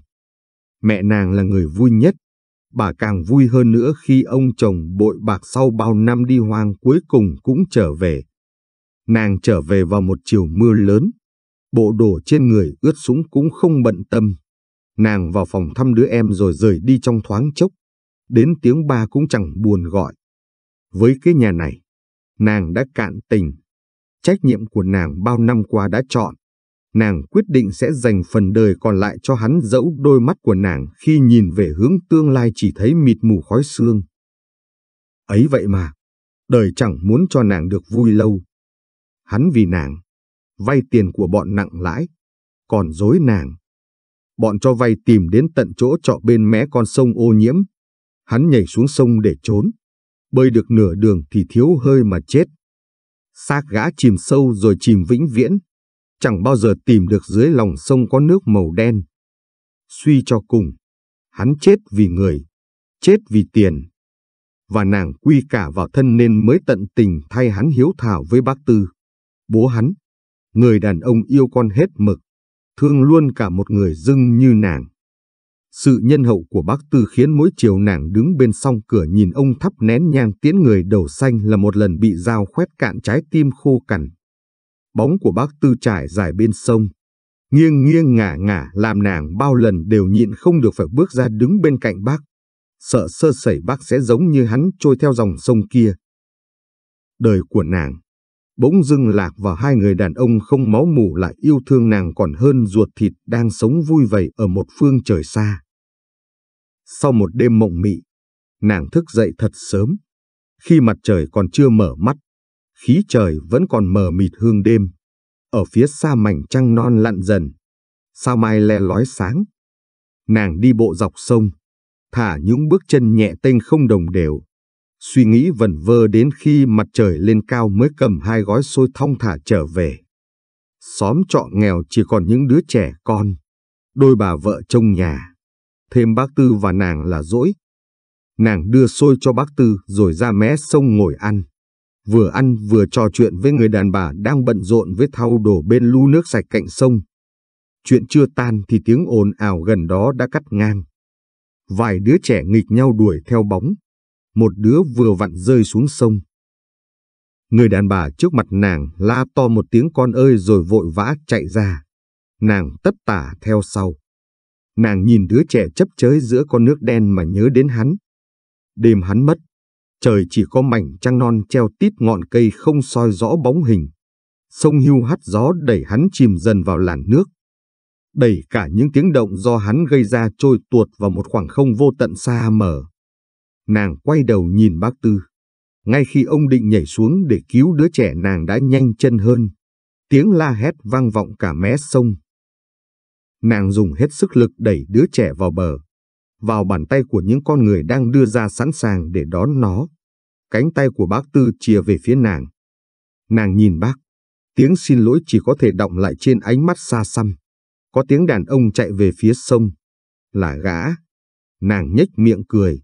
Mẹ nàng là người vui nhất, bà càng vui hơn nữa khi ông chồng bội bạc sau bao năm đi hoang cuối cùng cũng trở về. Nàng trở về vào một chiều mưa lớn, bộ đồ trên người ướt sũng cũng không bận tâm. Nàng vào phòng thăm đứa em rồi rời đi trong thoáng chốc, đến tiếng ba cũng chẳng buồn gọi. Với cái nhà này, nàng đã cạn tình, trách nhiệm của nàng bao năm qua đã chọn. Nàng quyết định sẽ dành phần đời còn lại cho hắn, dẫu đôi mắt của nàng khi nhìn về hướng tương lai chỉ thấy mịt mù khói sương. Ấy vậy mà, đời chẳng muốn cho nàng được vui lâu. Hắn vì nàng vay tiền của bọn nặng lãi, còn dối nàng. Bọn cho vay tìm đến tận chỗ trọ bên mé con sông ô nhiễm. Hắn nhảy xuống sông để trốn, bơi được nửa đường thì thiếu hơi mà chết. Xác gã chìm sâu rồi chìm vĩnh viễn, chẳng bao giờ tìm được dưới lòng sông có nước màu đen. Suy cho cùng, hắn chết vì người, chết vì tiền. Và nàng quy cả vào thân nên mới tận tình thay hắn hiếu thảo với bác Tư, bố hắn, người đàn ông yêu con hết mực, thương luôn cả một người dưng như nàng. Sự nhân hậu của bác Tư khiến mỗi chiều nàng đứng bên song cửa nhìn ông thắp nén nhang tiễn người đầu xanh là một lần bị dao khoét cạn trái tim khô cằn. Bóng của bác Tư trải dài bên sông, nghiêng nghiêng ngả ngả làm nàng bao lần đều nhịn không được phải bước ra đứng bên cạnh bác, sợ sơ sẩy bác sẽ giống như hắn trôi theo dòng sông kia. Đời của nàng bỗng dưng lạc vào hai người đàn ông không máu mủ lại yêu thương nàng còn hơn ruột thịt đang sống vui vầy ở một phương trời xa. Sau một đêm mộng mị, nàng thức dậy thật sớm, khi mặt trời còn chưa mở mắt. Khí trời vẫn còn mờ mịt hương đêm. Ở phía xa mảnh trăng non lặn dần, sao mai le lói sáng. Nàng đi bộ dọc sông, thả những bước chân nhẹ tênh không đồng đều, suy nghĩ vẩn vơ đến khi mặt trời lên cao mới cầm hai gói xôi thong thả trở về. Xóm trọ nghèo chỉ còn những đứa trẻ con, đôi bà vợ trông nhà, thêm bác Tư và nàng là dỗi. Nàng đưa xôi cho bác Tư rồi ra mé sông ngồi ăn. Vừa ăn vừa trò chuyện với người đàn bà đang bận rộn với thau đổ bên lu nước sạch cạnh sông. Chuyện chưa tan thì tiếng ồn ào gần đó đã cắt ngang. Vài đứa trẻ nghịch nhau đuổi theo bóng. Một đứa vừa vặn rơi xuống sông. Người đàn bà trước mặt nàng la to một tiếng con ơi rồi vội vã chạy ra. Nàng tất tả theo sau. Nàng nhìn đứa trẻ chấp chới giữa con nước đen mà nhớ đến hắn. Đêm hắn mất, trời chỉ có mảnh trăng non treo tít ngọn cây không soi rõ bóng hình. Sông hiu hắt gió đẩy hắn chìm dần vào làn nước. Đẩy cả những tiếng động do hắn gây ra trôi tuột vào một khoảng không vô tận xa mờ. Nàng quay đầu nhìn bác Tư. Ngay khi ông định nhảy xuống để cứu đứa trẻ nàng đã nhanh chân hơn. Tiếng la hét vang vọng cả mé sông. Nàng dùng hết sức lực đẩy đứa trẻ vào bờ, vào bàn tay của những con người đang đưa ra sẵn sàng để đón nó. Cánh tay của bác Tư chìa về phía nàng. Nàng nhìn bác, tiếng xin lỗi chỉ có thể đọng lại trên ánh mắt xa xăm. Có tiếng đàn ông chạy về phía sông, là gã. Nàng nhếch miệng cười.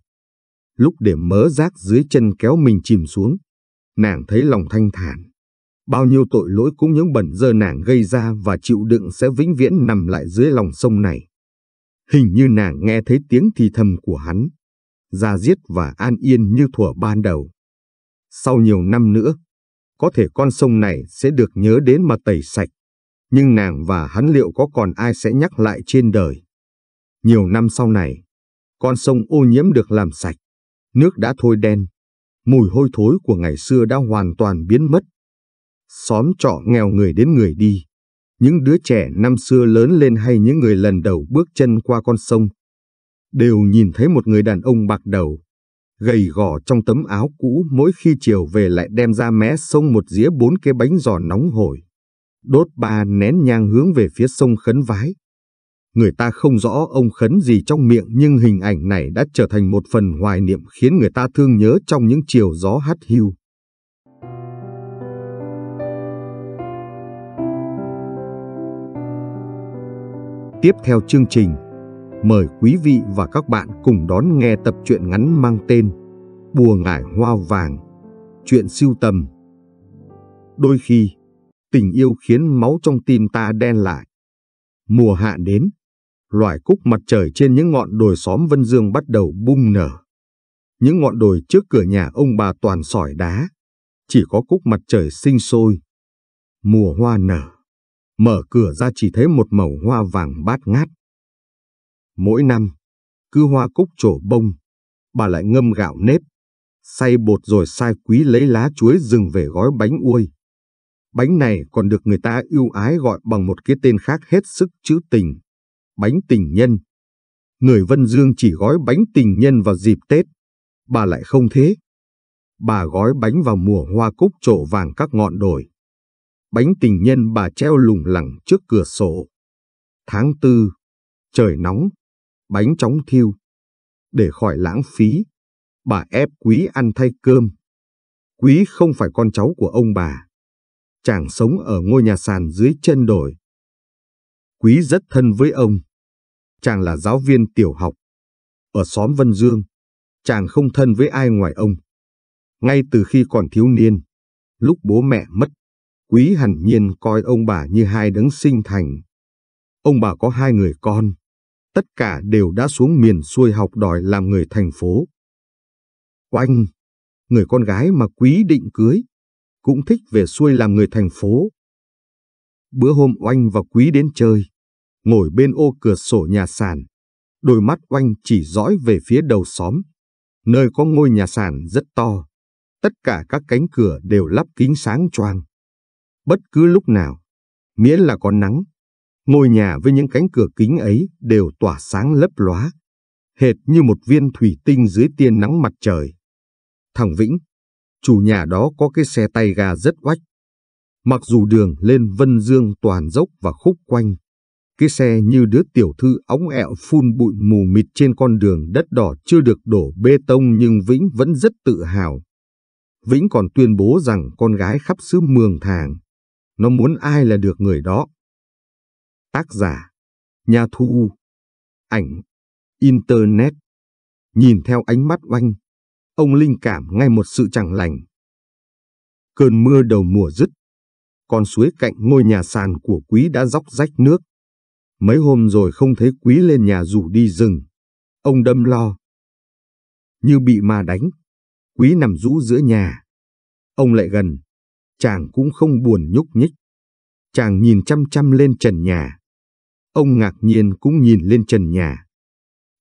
Lúc để mớ rác dưới chân kéo mình chìm xuống, nàng thấy lòng thanh thản. Bao nhiêu tội lỗi cũng những bẩn dơ nàng gây ra và chịu đựng sẽ vĩnh viễn nằm lại dưới lòng sông này. Hình như nàng nghe thấy tiếng thì thầm của hắn, da diết và an yên như thuở ban đầu. Sau nhiều năm nữa, có thể con sông này sẽ được nhớ đến mà tẩy sạch, nhưng nàng và hắn liệu có còn ai sẽ nhắc lại trên đời. Nhiều năm sau này, con sông ô nhiễm được làm sạch, nước đã thôi đen, mùi hôi thối của ngày xưa đã hoàn toàn biến mất. Xóm trọ nghèo người đến người đi. Những đứa trẻ năm xưa lớn lên hay những người lần đầu bước chân qua con sông đều nhìn thấy một người đàn ông bạc đầu, gầy gò trong tấm áo cũ mỗi khi chiều về lại đem ra mé sông một dĩa 4 cái bánh giò nóng hổi. Đốt 3 nén nhang hướng về phía sông khấn vái. Người ta không rõ ông khấn gì trong miệng nhưng hình ảnh này đã trở thành một phần hoài niệm khiến người ta thương nhớ trong những chiều gió hắt hiu. Tiếp theo chương trình, mời quý vị và các bạn cùng đón nghe tập truyện ngắn mang tên Bùa Ngải Hoa Vàng, truyện sưu tầm. Đôi khi, tình yêu khiến máu trong tim ta đen lại. Mùa hạ đến, loài cúc mặt trời trên những ngọn đồi xóm Vân Dương bắt đầu bung nở. Những ngọn đồi trước cửa nhà ông bà toàn sỏi đá, chỉ có cúc mặt trời sinh sôi. Mùa hoa nở, mở cửa ra chỉ thấy một màu hoa vàng bát ngát. Mỗi năm, cứ hoa cúc trổ bông, bà lại ngâm gạo nếp, xay bột rồi sai Quý lấy lá chuối rừng về gói bánh uôi. Bánh này còn được người ta ưu ái gọi bằng một cái tên khác hết sức trữ tình, bánh tình nhân. Người Vân Dương chỉ gói bánh tình nhân vào dịp Tết, bà lại không thế. Bà gói bánh vào mùa hoa cúc trổ vàng các ngọn đồi. Bánh tình nhân bà treo lủng lẳng trước cửa sổ. Tháng Tư, trời nóng, bánh chóng thiêu. Để khỏi lãng phí, bà ép Quý ăn thay cơm. Quý không phải con cháu của ông bà. Chàng sống ở ngôi nhà sàn dưới chân đồi. Quý rất thân với ông. Chàng là giáo viên tiểu học. Ở xóm Vân Dương, chàng không thân với ai ngoài ông. Ngay từ khi còn thiếu niên, lúc bố mẹ mất, Quý hẳn nhiên coi ông bà như hai đấng sinh thành. Ông bà có 2 người con, tất cả đều đã xuống miền xuôi học đòi làm người thành phố. Oanh, người con gái mà Quý định cưới, cũng thích về xuôi làm người thành phố. Bữa hôm Oanh và Quý đến chơi, ngồi bên ô cửa sổ nhà sàn, đôi mắt Oanh chỉ dõi về phía đầu xóm, nơi có ngôi nhà sàn rất to, tất cả các cánh cửa đều lắp kính sáng choang. Bất cứ lúc nào, miễn là có nắng, ngôi nhà với những cánh cửa kính ấy đều tỏa sáng lấp lóa, hệt như một viên thủy tinh dưới tia nắng mặt trời. Thằng Vĩnh, chủ nhà đó có cái xe tay ga rất oách. Mặc dù đường lên Vân Dương toàn dốc và khúc quanh, cái xe như đứa tiểu thư ống ẹo phun bụi mù mịt trên con đường đất đỏ chưa được đổ bê tông, nhưng Vĩnh vẫn rất tự hào. Vĩnh còn tuyên bố rằng con gái khắp xứ Mường Thàng, nó muốn ai là được người đó. Tác giả, nhà thu, ảnh, internet. Nhìn theo ánh mắt Oanh, ông linh cảm ngay một sự chẳng lành. Cơn mưa đầu mùa dứt, con suối cạnh ngôi nhà sàn của Quý đã róc rách nước. Mấy hôm rồi không thấy Quý lên nhà rủ đi rừng, ông đâm lo. Như bị ma đánh, Quý nằm rũ giữa nhà. Ông lại gần, chàng cũng không buồn nhúc nhích. Chàng nhìn chăm chăm lên trần nhà. Ông ngạc nhiên cũng nhìn lên trần nhà.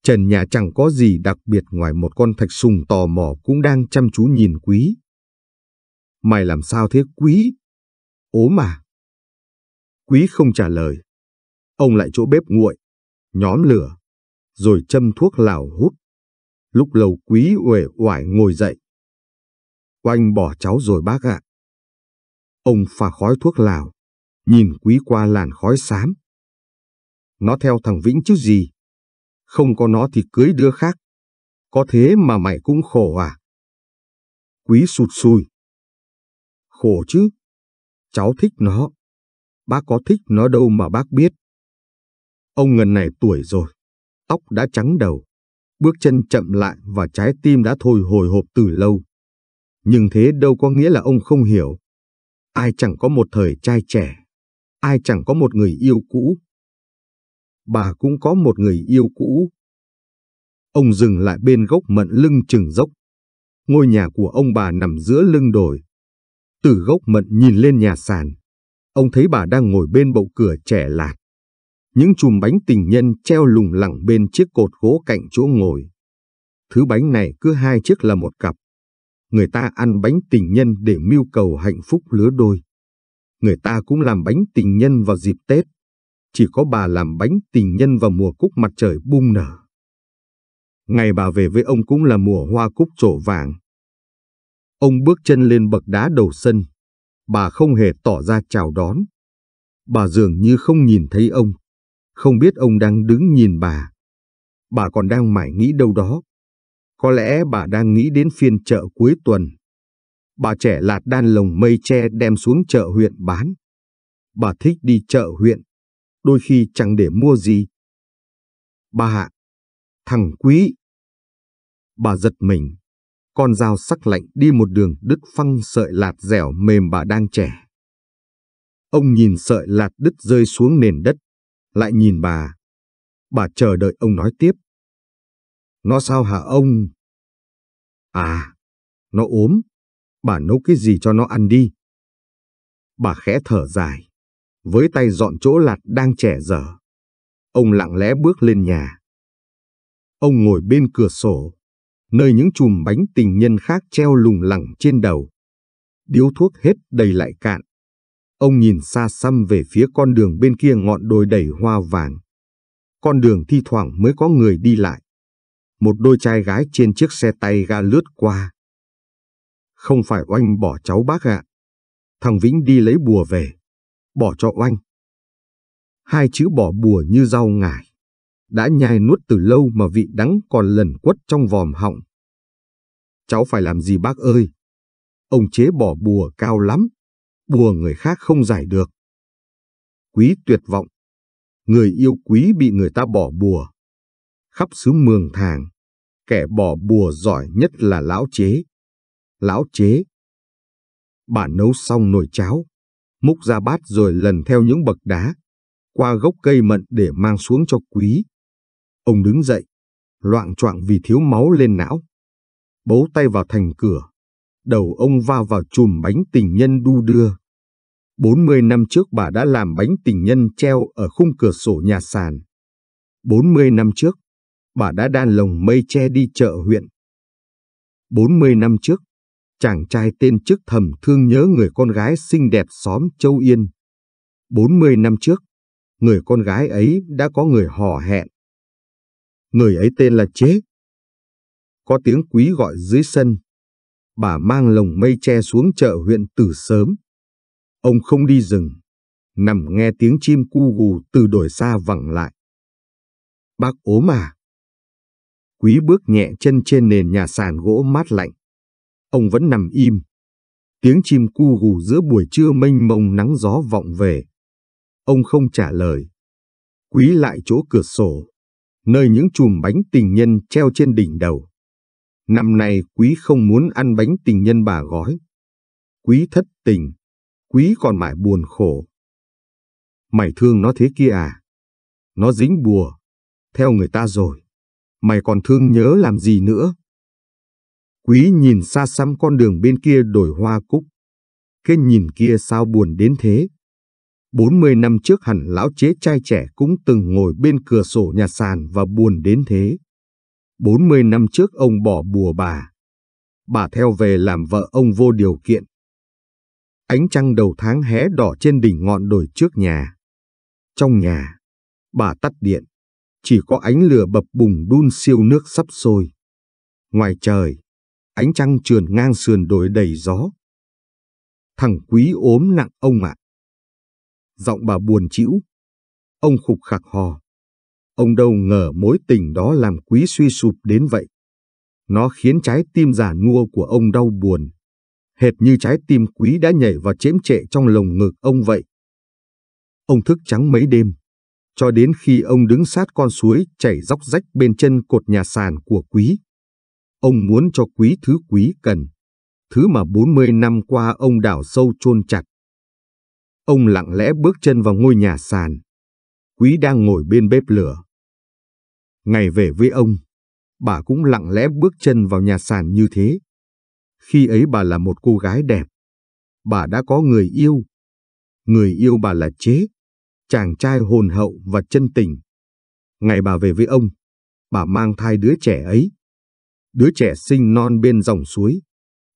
Trần nhà chẳng có gì đặc biệt ngoài một con thạch sùng tò mò cũng đang chăm chú nhìn Quý. Mày làm sao thế Quý? ốm à? Quý không trả lời. Ông lại chỗ bếp nguội, nhóm lửa, rồi châm thuốc lào hút. Lúc lâu Quý uể oải ngồi dậy. Oanh bỏ cháu rồi bác ạ. Ông phả khói thuốc lào, nhìn Quý qua làn khói xám. Nó theo thằng Vĩnh chứ gì. Không có nó thì cưới đứa khác. Có thế mà mày cũng khổ à? Quý sụt sùi. Khổ chứ. Cháu thích nó. Bác có thích nó đâu mà bác biết. Ông ngần này tuổi rồi. Tóc đã trắng đầu. Bước chân chậm lại và trái tim đã thôi hồi hộp từ lâu. Nhưng thế đâu có nghĩa là ông không hiểu. Ai chẳng có một thời trai trẻ. Ai chẳng có một người yêu cũ. Bà cũng có một người yêu cũ. Ông dừng lại bên gốc mận lưng chừng dốc. Ngôi nhà của ông bà nằm giữa lưng đồi. Từ gốc mận nhìn lên nhà sàn, ông thấy bà đang ngồi bên bậu cửa trẻ lạc. Những chùm bánh tình nhân treo lủng lẳng bên chiếc cột gỗ cạnh chỗ ngồi. Thứ bánh này cứ 2 chiếc là một cặp. Người ta ăn bánh tình nhân để mưu cầu hạnh phúc lứa đôi. Người ta cũng làm bánh tình nhân vào dịp Tết. Chỉ có bà làm bánh tình nhân vào mùa cúc mặt trời bung nở. ngày bà về với ông cũng là mùa hoa cúc trổ vàng. Ông bước chân lên bậc đá đầu sân, bà không hề tỏ ra chào đón. Bà dường như không nhìn thấy ông, không biết ông đang đứng nhìn bà. Bà còn đang mải nghĩ đâu đó. Có lẽ bà đang nghĩ đến phiên chợ cuối tuần. Bà trẻ lạt đan lồng mây tre đem xuống chợ huyện bán. Bà thích đi chợ huyện, đôi khi chẳng để mua gì. Bà ạ, thằng Quý! Bà giật mình, con dao sắc lạnh đi một đường đứt phăng sợi lạt dẻo mềm bà đang chẻ. Ông nhìn sợi lạt đứt rơi xuống nền đất, lại nhìn bà. Bà chờ đợi ông nói tiếp. Nó sao hả ông? À, nó ốm. Bà nấu cái gì cho nó ăn đi. Bà khẽ thở dài, với tay dọn chỗ lạt đang chẻ dở. Ông lặng lẽ bước lên nhà. Ông ngồi bên cửa sổ, nơi những chùm bánh tình nhân khác treo lủng lẳng trên đầu. Điếu thuốc hết đầy lại cạn. Ông nhìn xa xăm về phía con đường bên kia ngọn đồi đầy hoa vàng. Con đường thi thoảng mới có người đi lại. Một đôi trai gái trên chiếc xe tay ga lướt qua. Không phải Oanh bỏ cháu bác ạ. Thằng Vĩnh đi lấy bùa về. Bỏ cho Oanh. Hai chữ bỏ bùa như rau ngải. Đã nhai nuốt từ lâu mà vị đắng còn lần quất trong vòm họng. Cháu phải làm gì bác ơi? Ông chế bỏ bùa cao lắm. Bùa người khác không giải được. Quý tuyệt vọng. Người yêu Quý bị người ta bỏ bùa. Khắp xứ Mường Thàng, kẻ bỏ bùa giỏi nhất là lão chế. Lão chế. Bà nấu xong nồi cháo, múc ra bát rồi lần theo những bậc đá, qua gốc cây mận để mang xuống cho Quý. Ông đứng dậy, loạng choạng vì thiếu máu lên não. Bấu tay vào thành cửa, đầu ông va vào chùm bánh tình nhân đu đưa. 40 năm trước bà đã làm bánh tình nhân treo ở khung cửa sổ nhà sàn. 40 năm trước, bà đã đan lồng mây tre đi chợ huyện. 40 năm trước, chàng trai tên Chức thầm thương nhớ người con gái xinh đẹp xóm Châu Yên. 40 năm trước, người con gái ấy đã có người hò hẹn. Người ấy tên là Chế. Có tiếng Quý gọi dưới sân. Bà mang lồng mây tre xuống chợ huyện từ sớm. Ông không đi rừng, nằm nghe tiếng chim cu gù từ đồi xa vẳng lại. Bác ốm à? Quý bước nhẹ chân trên nền nhà sàn gỗ mát lạnh. Ông vẫn nằm im. Tiếng chim cu gù giữa buổi trưa mênh mông nắng gió vọng về. Ông không trả lời. Quý lại chỗ cửa sổ, nơi những chùm bánh tình nhân treo trên đỉnh đầu. Năm nay Quý không muốn ăn bánh tình nhân bà gói. Quý thất tình. Quý còn mãi buồn khổ. Mày thương nó thế kia à? Nó dính bùa, theo người ta rồi. Mày còn thương nhớ làm gì nữa? Quý nhìn xa xăm con đường bên kia đồi hoa cúc. Cái nhìn kia sao buồn đến thế? 40 năm trước hẳn lão chế trai trẻ cũng từng ngồi bên cửa sổ nhà sàn và buồn đến thế. 40 năm trước ông bỏ bùa bà. Bà theo về làm vợ ông vô điều kiện. Ánh trăng đầu tháng hé đỏ trên đỉnh ngọn đồi trước nhà. Trong nhà, bà tắt điện. Chỉ có ánh lửa bập bùng đun siêu nước sắp sôi. Ngoài trời, ánh trăng trườn ngang sườn đồi đầy gió. Thằng Quý ốm nặng ông ạ. Giọng bà buồn chĩu. Ông khục khạc hò. Ông đâu ngờ mối tình đó làm Quý suy sụp đến vậy. Nó khiến trái tim già nua của ông đau buồn. Hệt như trái tim Quý đã nhảy vào chễm trệ trong lồng ngực ông vậy. Ông thức trắng mấy đêm, cho đến khi ông đứng sát con suối chảy róc rách bên chân cột nhà sàn của Quý. Ông muốn cho Quý thứ Quý cần, thứ mà 40 năm qua ông đào sâu chôn chặt. Ông lặng lẽ bước chân vào ngôi nhà sàn. Quý đang ngồi bên bếp lửa. Ngày về với ông, bà cũng lặng lẽ bước chân vào nhà sàn như thế. Khi ấy bà là một cô gái đẹp. Bà đã có người yêu. Người yêu bà là Chế, chàng trai hồn hậu và chân tình. Ngày bà về với ông, bà mang thai đứa trẻ ấy. Đứa trẻ sinh non bên dòng suối,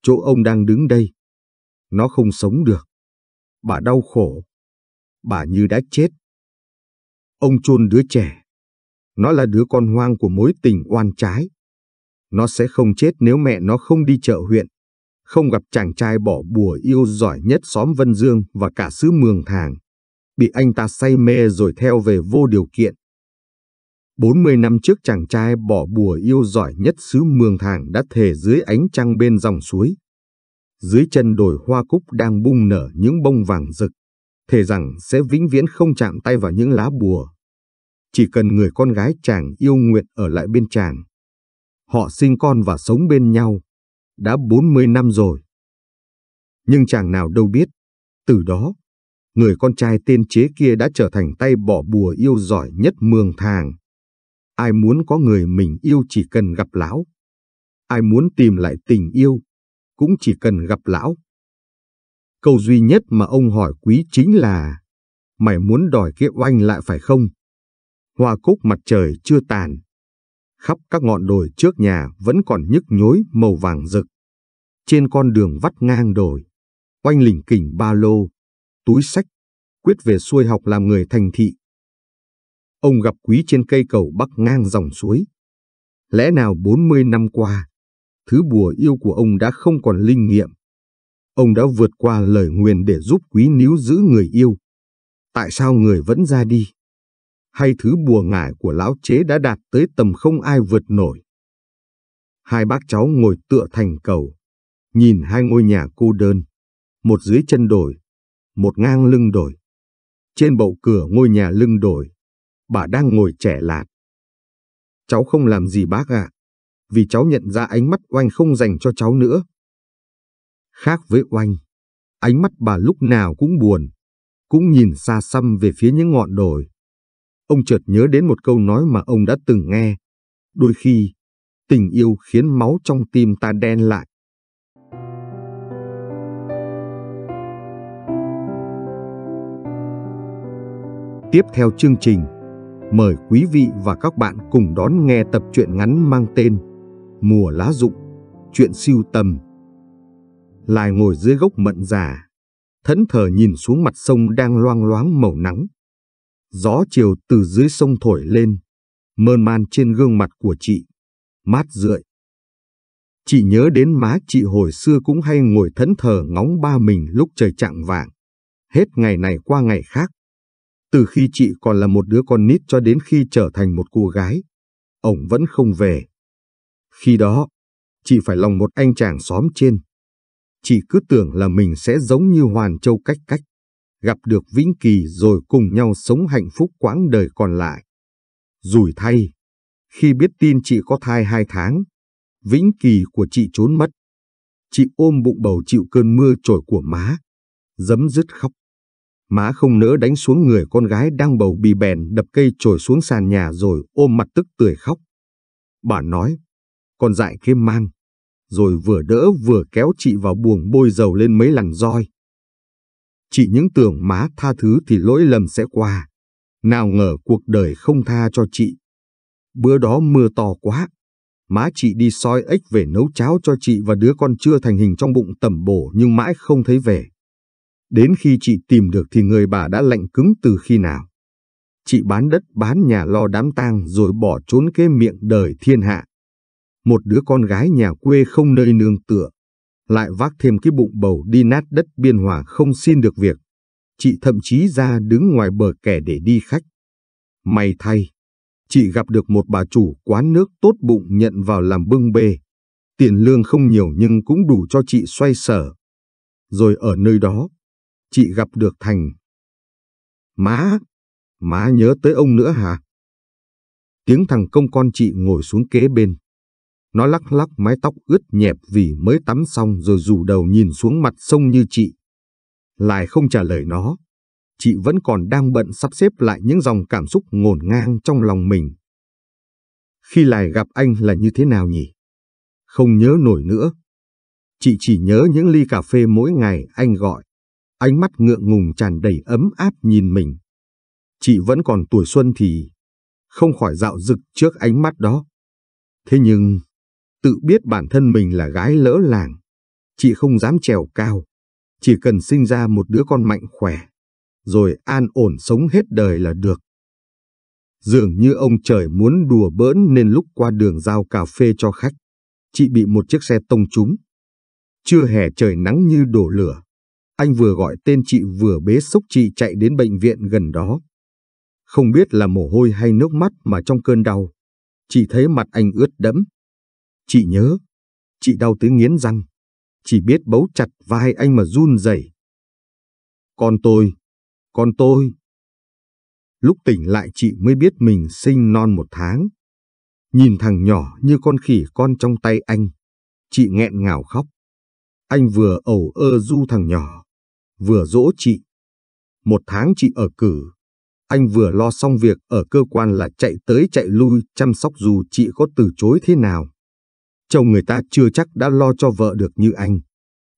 chỗ ông đang đứng đây. Nó không sống được. Bà đau khổ. Bà như đã chết. Ông chôn đứa trẻ. Nó là đứa con hoang của mối tình oan trái. Nó sẽ không chết nếu mẹ nó không đi chợ huyện, không gặp chàng trai bỏ bùa yêu giỏi nhất xóm Vân Dương và cả xứ Mường Thàng, bị anh ta say mê rồi theo về vô điều kiện. 40 năm trước, chàng trai bỏ bùa yêu giỏi nhất xứ Mường Thàng đã thề dưới ánh trăng bên dòng suối, dưới chân đồi hoa cúc đang bung nở những bông vàng rực, thề rằng sẽ vĩnh viễn không chạm tay vào những lá bùa. Chỉ cần người con gái chàng yêu nguyện ở lại bên chàng, họ sinh con và sống bên nhau. Đã 40 năm rồi. Nhưng chàng nào đâu biết, từ đó, người con trai tên Chế kia đã trở thành tay bỏ bùa yêu giỏi nhất Mường Thàng. Ai muốn có người mình yêu chỉ cần gặp lão. Ai muốn tìm lại tình yêu, cũng chỉ cần gặp lão. Câu duy nhất mà ông hỏi Quý chính là, mày muốn đòi kia oanh lại phải không? Hoa cúc mặt trời chưa tàn, khắp các ngọn đồi trước nhà vẫn còn nhức nhối màu vàng rực. Trên con đường vắt ngang đồi, Oanh lỉnh kỉnh ba lô, túi sách, quyết về xuôi học làm người thành thị. Ông gặp Quý trên cây cầu bắc ngang dòng suối. Lẽ nào 40 năm qua, thứ bùa yêu của ông đã không còn linh nghiệm. Ông đã vượt qua lời nguyền để giúp Quý níu giữ người yêu. Tại sao người vẫn ra đi? Hay thứ bùa ngải của lão Chế đã đạt tới tầm không ai vượt nổi? Hai bác cháu ngồi tựa thành cầu, nhìn hai ngôi nhà cô đơn, một dưới chân đồi, một ngang lưng đồi. Trên bậu cửa ngôi nhà lưng đồi, bà đang ngồi trẻ lạt. Cháu không làm gì bác ạ, vì cháu nhận ra ánh mắt Oanh không dành cho cháu nữa. Khác với Oanh, ánh mắt bà lúc nào cũng buồn, cũng nhìn xa xăm về phía những ngọn đồi. Ông chợt nhớ đến một câu nói mà ông đã từng nghe. Đôi khi, tình yêu khiến máu trong tim ta đen lại. Tiếp theo chương trình, mời quý vị và các bạn cùng đón nghe tập truyện ngắn mang tên Mùa Lá Rụng, truyện sưu tầm. Lại ngồi dưới gốc mận già, thẫn thờ nhìn xuống mặt sông đang loang loáng màu nắng. Gió chiều từ dưới sông thổi lên, mơn man trên gương mặt của chị, mát rượi. Chị nhớ đến má chị hồi xưa cũng hay ngồi thẫn thờ ngóng ba mình lúc trời chạng vạng, hết ngày này qua ngày khác. Từ khi chị còn là một đứa con nít cho đến khi trở thành một cô gái, ông vẫn không về. Khi đó, chị phải lòng một anh chàng xóm trên. Chị cứ tưởng là mình sẽ giống như Hoàn Châu Cách Cách, gặp được Vĩnh Kỳ rồi cùng nhau sống hạnh phúc quãng đời còn lại. Rủi thay, khi biết tin chị có thai 2 tháng, Vĩnh Kỳ của chị trốn mất. Chị ôm bụng bầu chịu cơn mưa trổi của má, dấm dứt khóc. Má không nỡ đánh xuống người con gái đang bầu bì bèn đập cây chổi xuống sàn nhà rồi ôm mặt tức tưởi khóc. Bà nói, con dại kia mang, rồi vừa đỡ vừa kéo chị vào buồng bôi dầu lên mấy lần roi. Chị những tưởng má tha thứ thì lỗi lầm sẽ qua, nào ngờ cuộc đời không tha cho chị. Bữa đó mưa to quá, má chị đi soi ếch về nấu cháo cho chị và đứa con chưa thành hình trong bụng tẩm bổ nhưng mãi không thấy về. Đến khi chị tìm được thì người bà đã lạnh cứng từ khi nào. Chị bán đất bán nhà lo đám tang rồi bỏ trốn cái miệng đời thiên hạ. Một đứa con gái nhà quê không nơi nương tựa, lại vác thêm cái bụng bầu đi nát đất Biên Hòa không xin được việc. Chị thậm chí ra đứng ngoài bờ kè để đi khách. May thay, chị gặp được một bà chủ quán nước tốt bụng nhận vào làm bưng bê. Tiền lương không nhiều nhưng cũng đủ cho chị xoay sở. Rồi ở nơi đó, chị gặp được Thành. Má nhớ tới ông nữa hả? Tiếng thằng Công con chị ngồi xuống kế bên. Nó lắc lắc mái tóc ướt nhẹp vì mới tắm xong rồi rủ đầu nhìn xuống mặt sông như chị. Lại không trả lời nó, chị vẫn còn đang bận sắp xếp lại những dòng cảm xúc ngổn ngang trong lòng mình. Khi lại gặp anh là như thế nào nhỉ? Không nhớ nổi nữa. Chị chỉ nhớ những ly cà phê mỗi ngày anh gọi, ánh mắt ngượng ngùng tràn đầy ấm áp nhìn mình. Chị vẫn còn tuổi xuân thì không khỏi dạo dực trước ánh mắt đó. Thế nhưng, tự biết bản thân mình là gái lỡ làng, chị không dám trèo cao, chỉ cần sinh ra một đứa con mạnh khỏe, rồi an ổn sống hết đời là được. Dường như ông trời muốn đùa bỡn nên lúc qua đường giao cà phê cho khách, chị bị một chiếc xe tông trúng. Trưa hè trời nắng như đổ lửa. Anh vừa gọi tên chị vừa bế xốc chị chạy đến bệnh viện gần đó. Không biết là mồ hôi hay nước mắt mà trong cơn đau, chị thấy mặt anh ướt đẫm. Chị nhớ, chị đau tới nghiến răng. Chỉ biết bấu chặt vai anh mà run rẩy. Con tôi, con tôi. Lúc tỉnh lại chị mới biết mình sinh non 1 tháng. Nhìn thằng nhỏ như con khỉ con trong tay anh, chị nghẹn ngào khóc. Anh vừa ẩu ơ du thằng nhỏ, vừa dỗ chị. 1 tháng chị ở cử, anh vừa lo xong việc ở cơ quan là chạy tới chạy lui chăm sóc dù chị có từ chối thế nào. Chồng người ta chưa chắc đã lo cho vợ được như anh.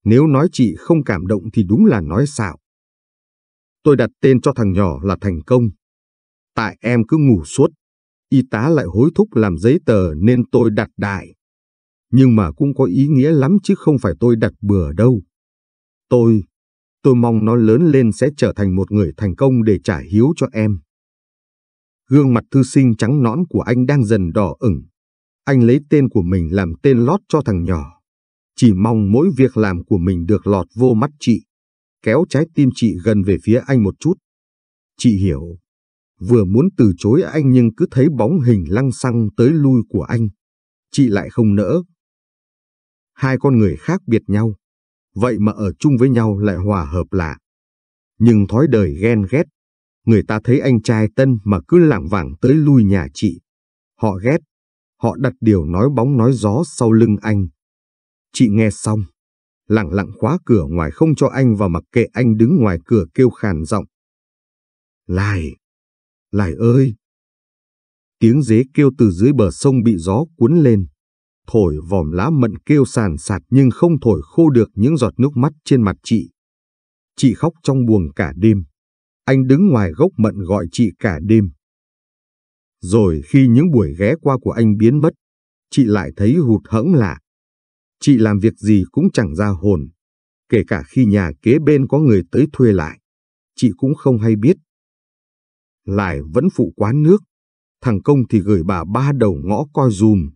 Nếu nói chị không cảm động thì đúng là nói xạo. Tôi đặt tên cho thằng nhỏ là Thành Công. Tại em cứ ngủ suốt, y tá lại hối thúc làm giấy tờ nên tôi đặt Đại. Nhưng mà cũng có ý nghĩa lắm chứ không phải tôi đặt bừa đâu. Tôi mong nó lớn lên sẽ trở thành một người thành công để trả hiếu cho em. Gương mặt thư sinh trắng nõn của anh đang dần đỏ ửng. Anh lấy tên của mình làm tên lót cho thằng nhỏ. Chỉ mong mỗi việc làm của mình được lọt vô mắt chị, kéo trái tim chị gần về phía anh một chút. Chị hiểu, vừa muốn từ chối anh nhưng cứ thấy bóng hình lăng xăng tới lui của anh, chị lại không nỡ. Hai con người khác biệt nhau, vậy mà ở chung với nhau lại hòa hợp lạ. Nhưng thói đời ghen ghét, người ta thấy anh trai tân mà cứ lảng vảng tới lui nhà chị. Họ ghét, họ đặt điều nói bóng nói gió sau lưng anh. Chị nghe xong, lặng lặng khóa cửa ngoài không cho anh vào mặc kệ anh đứng ngoài cửa kêu khàn giọng. Lài, Lài ơi! Tiếng dế kêu từ dưới bờ sông bị gió cuốn lên, thổi vòm lá mận kêu sàn sạt nhưng không thổi khô được những giọt nước mắt trên mặt chị. Chị khóc trong buồng cả đêm, anh đứng ngoài gốc mận gọi chị cả đêm. Rồi khi những buổi ghé qua của anh biến mất, chị lại thấy hụt hẫng lạ. Chị làm việc gì cũng chẳng ra hồn, kể cả khi nhà kế bên có người tới thuê lại, chị cũng không hay biết. Lại vẫn phụ quán nước, thằng Công thì gửi bà ba đầu ngõ coi dùm.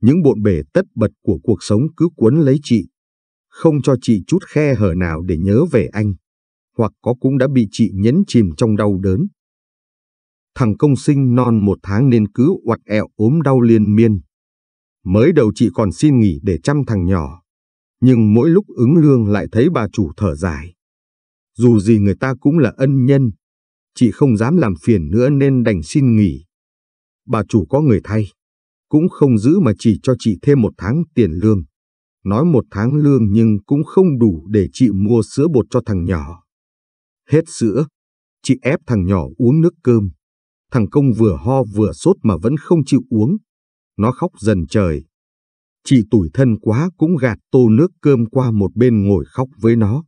Những bộn bề tất bật của cuộc sống cứ cuốn lấy chị, không cho chị chút khe hở nào để nhớ về anh, hoặc có cũng đã bị chị nhấn chìm trong đau đớn. Thằng Công sinh non 1 tháng nên cứ oặt ẹo ốm đau liên miên. Mới đầu chị còn xin nghỉ để chăm thằng nhỏ, nhưng mỗi lúc ứng lương lại thấy bà chủ thở dài. Dù gì người ta cũng là ân nhân, chị không dám làm phiền nữa nên đành xin nghỉ. Bà chủ có người thay, cũng không giữ mà chỉ cho chị thêm 1 tháng tiền lương. Nói 1 tháng lương nhưng cũng không đủ để chị mua sữa bột cho thằng nhỏ. Hết sữa, chị ép thằng nhỏ uống nước cơm. Thằng Công vừa ho vừa sốt mà vẫn không chịu uống. Nó khóc dần trời. Chị tủi thân quá cũng gạt tô nước cơm qua một bên ngồi khóc với nó.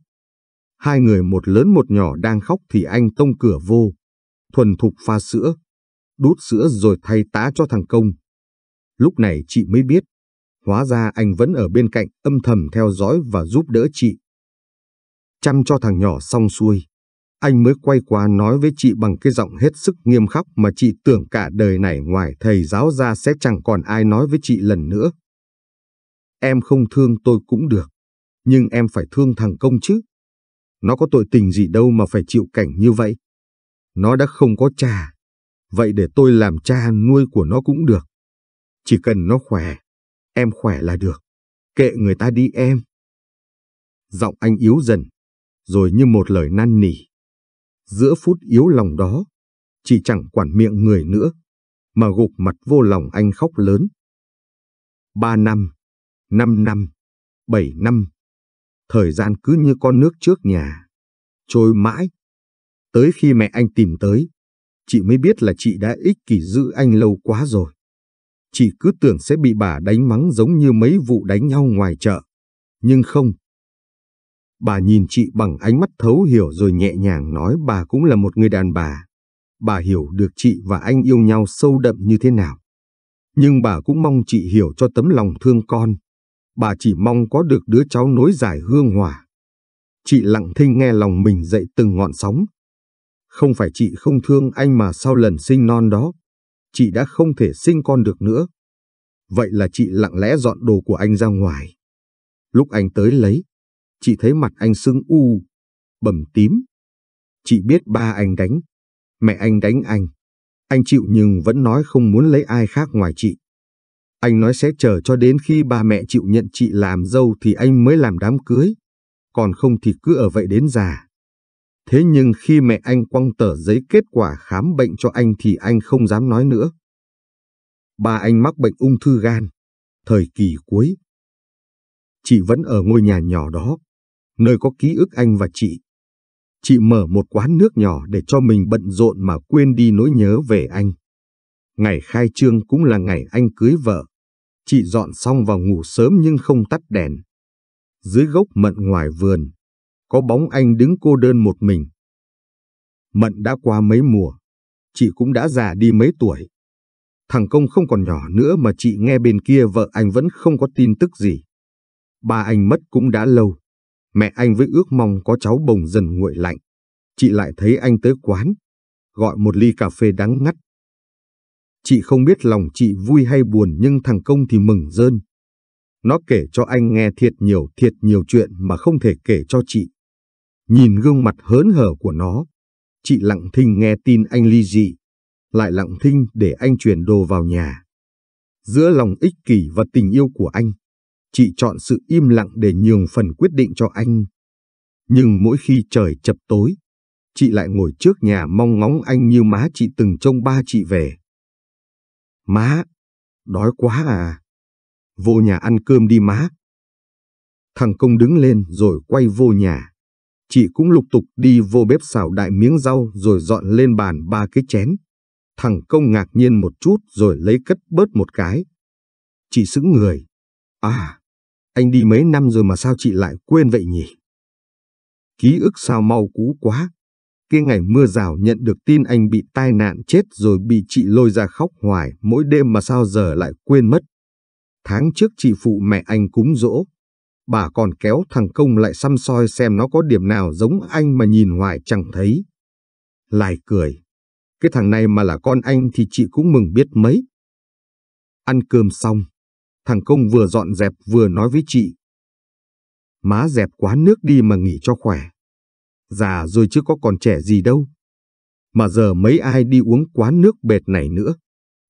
Hai người một lớn một nhỏ đang khóc thì anh tông cửa vô. Thuần thục pha sữa, đút sữa rồi thay tã cho thằng Công. Lúc này chị mới biết, hóa ra anh vẫn ở bên cạnh âm thầm theo dõi và giúp đỡ chị. Chăm cho thằng nhỏ xong xuôi, anh mới quay qua nói với chị bằng cái giọng hết sức nghiêm khắc mà chị tưởng cả đời này ngoài thầy giáo ra sẽ chẳng còn ai nói với chị lần nữa. Em không thương tôi cũng được, nhưng em phải thương thằng Công chứ. Nó có tội tình gì đâu mà phải chịu cảnh như vậy. Nó đã không có cha, vậy để tôi làm cha nuôi của nó cũng được. Chỉ cần nó khỏe, em khỏe là được. Kệ người ta đi em. Giọng anh yếu dần, rồi như một lời năn nỉ. Giữa phút yếu lòng đó, chị chẳng quản miệng người nữa, mà gục mặt vô lòng anh khóc lớn. 3 năm, 5 năm, 7 năm, thời gian cứ như con nước trước nhà, trôi mãi. Tới khi mẹ anh tìm tới, chị mới biết là chị đã ích kỷ giữ anh lâu quá rồi. Chị cứ tưởng sẽ bị bà đánh mắng giống như mấy vụ đánh nhau ngoài chợ, nhưng không. Bà nhìn chị bằng ánh mắt thấu hiểu rồi nhẹ nhàng nói bà cũng là một người đàn bà. Bà hiểu được chị và anh yêu nhau sâu đậm như thế nào. Nhưng bà cũng mong chị hiểu cho tấm lòng thương con. Bà chỉ mong có được đứa cháu nối dài hương hỏa. Chị lặng thinh nghe lòng mình dậy từng ngọn sóng. Không phải chị không thương anh mà sau lần sinh non đó, chị đã không thể sinh con được nữa. Vậy là chị lặng lẽ dọn đồ của anh ra ngoài. Lúc anh tới lấy, chị thấy mặt anh sưng u, bầm tím. Chị biết ba anh đánh, mẹ anh đánh anh chịu nhưng vẫn nói không muốn lấy ai khác ngoài chị. Anh nói sẽ chờ cho đến khi ba mẹ chịu nhận chị làm dâu thì anh mới làm đám cưới, còn không thì cứ ở vậy đến già. Thế nhưng khi mẹ anh quăng tờ giấy kết quả khám bệnh cho anh thì anh không dám nói nữa. Ba anh mắc bệnh ung thư gan, thời kỳ cuối. Chị vẫn ở ngôi nhà nhỏ đó, nơi có ký ức anh và chị. Chị mở một quán nước nhỏ để cho mình bận rộn mà quên đi nỗi nhớ về anh. Ngày khai trương cũng là ngày anh cưới vợ. Chị dọn xong vào ngủ sớm nhưng không tắt đèn. Dưới gốc mận ngoài vườn, có bóng anh đứng cô đơn một mình. Mận đã qua mấy mùa, chị cũng đã già đi mấy tuổi. Thằng Công không còn nhỏ nữa mà chị nghe bên kia vợ anh vẫn không có tin tức gì. Ba anh mất cũng đã lâu. Mẹ anh với ước mong có cháu bồng dần nguội lạnh. Chị lại thấy anh tới quán, gọi một ly cà phê đắng ngắt. Chị không biết lòng chị vui hay buồn nhưng thằng Công thì mừng rơn. Nó kể cho anh nghe thiệt nhiều chuyện mà không thể kể cho chị. Nhìn gương mặt hớn hở của nó, chị lặng thinh nghe tin anh ly dị, lại lặng thinh để anh chuyển đồ vào nhà. Giữa lòng ích kỷ và tình yêu của anh, chị chọn sự im lặng để nhường phần quyết định cho anh. Nhưng mỗi khi trời chập tối, chị lại ngồi trước nhà mong ngóng anh như má chị từng trông ba chị về. Má, đói quá à? Vô nhà ăn cơm đi má. Thằng Công đứng lên rồi quay vô nhà. Chị cũng lục tục đi vô bếp xào đại miếng rau rồi dọn lên bàn ba cái chén. Thằng Công ngạc nhiên một chút rồi lấy cất bớt một cái. Chị sững người. À, anh đi mấy năm rồi mà sao chị lại quên vậy nhỉ? Ký ức sao mau cũ quá. Cái ngày mưa rào nhận được tin anh bị tai nạn chết rồi bị chị lôi ra khóc hoài mỗi đêm mà sao giờ lại quên mất. Tháng trước chị phụ mẹ anh cúng giỗ, bà còn kéo thằng Công lại xăm soi xem nó có điểm nào giống anh mà nhìn hoài chẳng thấy. Lại cười, cái thằng này mà là con anh thì chị cũng mừng biết mấy. Ăn cơm xong, thằng Công vừa dọn dẹp vừa nói với chị. Má dẹp quán nước đi mà nghỉ cho khỏe. Già rồi chứ có còn trẻ gì đâu. Mà giờ mấy ai đi uống quán nước bệt này nữa.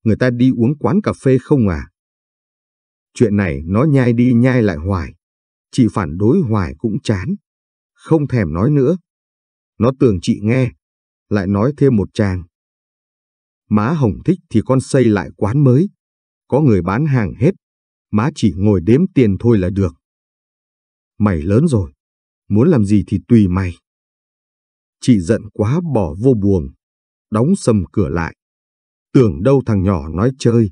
Người ta đi uống quán cà phê không à? Chuyện này nó nhai đi nhai lại hoài. Chị phản đối hoài cũng chán. Không thèm nói nữa. Nó tưởng chị nghe. Lại nói thêm một tràng. Má hồng thích thì con xây lại quán mới. Có người bán hàng hết. Má chỉ ngồi đếm tiền thôi là được. Mày lớn rồi. Muốn làm gì thì tùy mày. Chị giận quá bỏ vô buồng, đóng sầm cửa lại. Tưởng đâu thằng nhỏ nói chơi,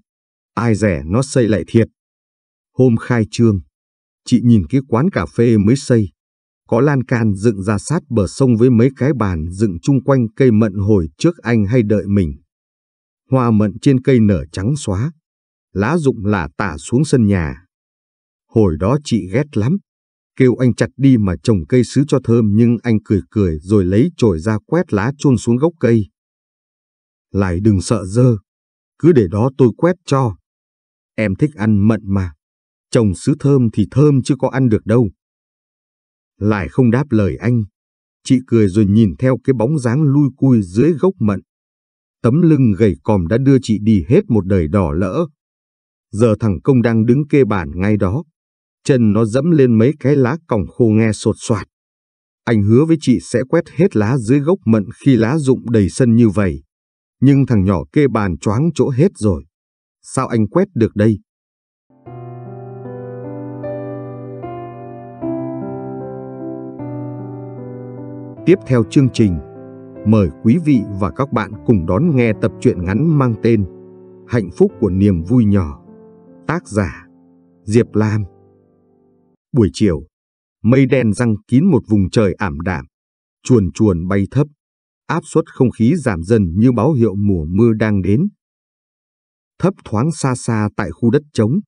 ai dè nó xây lại thiệt. Hôm khai trương, chị nhìn cái quán cà phê mới xây, có lan can dựng ra sát bờ sông với mấy cái bàn dựng chung quanh cây mận hồi trước anh hay đợi mình. Hoa mận trên cây nở trắng xóa, lá rụng lả tả xuống sân nhà. Hồi đó chị ghét lắm. Kêu anh chặt đi mà trồng cây sứ cho thơm nhưng anh cười cười rồi lấy chổi ra quét lá chôn xuống gốc cây. Lại đừng sợ dơ, cứ để đó tôi quét cho. Em thích ăn mận mà, trồng sứ thơm thì thơm chứ có ăn được đâu. Lại không đáp lời anh, chị cười rồi nhìn theo cái bóng dáng lui cui dưới gốc mận. Tấm lưng gầy còm đã đưa chị đi hết một đời đỏ lỡ. Giờ thằng Công đang đứng kê bàn ngay đó. Chân nó dẫm lên mấy cái lá còng khô nghe sột soạt. Anh hứa với chị sẽ quét hết lá dưới gốc mận khi lá rụng đầy sân như vậy. Nhưng thằng nhỏ kê bàn choáng chỗ hết rồi. Sao anh quét được đây? Tiếp theo chương trình, mời quý vị và các bạn cùng đón nghe tập truyện ngắn mang tên Hạnh phúc của niềm vui nhỏ. Tác giả Diệp Lam. Buổi chiều, mây đen giăng kín một vùng trời ảm đạm, chuồn chuồn bay thấp, áp suất không khí giảm dần như báo hiệu mùa mưa đang đến. Thấp thoáng xa xa tại khu đất trống,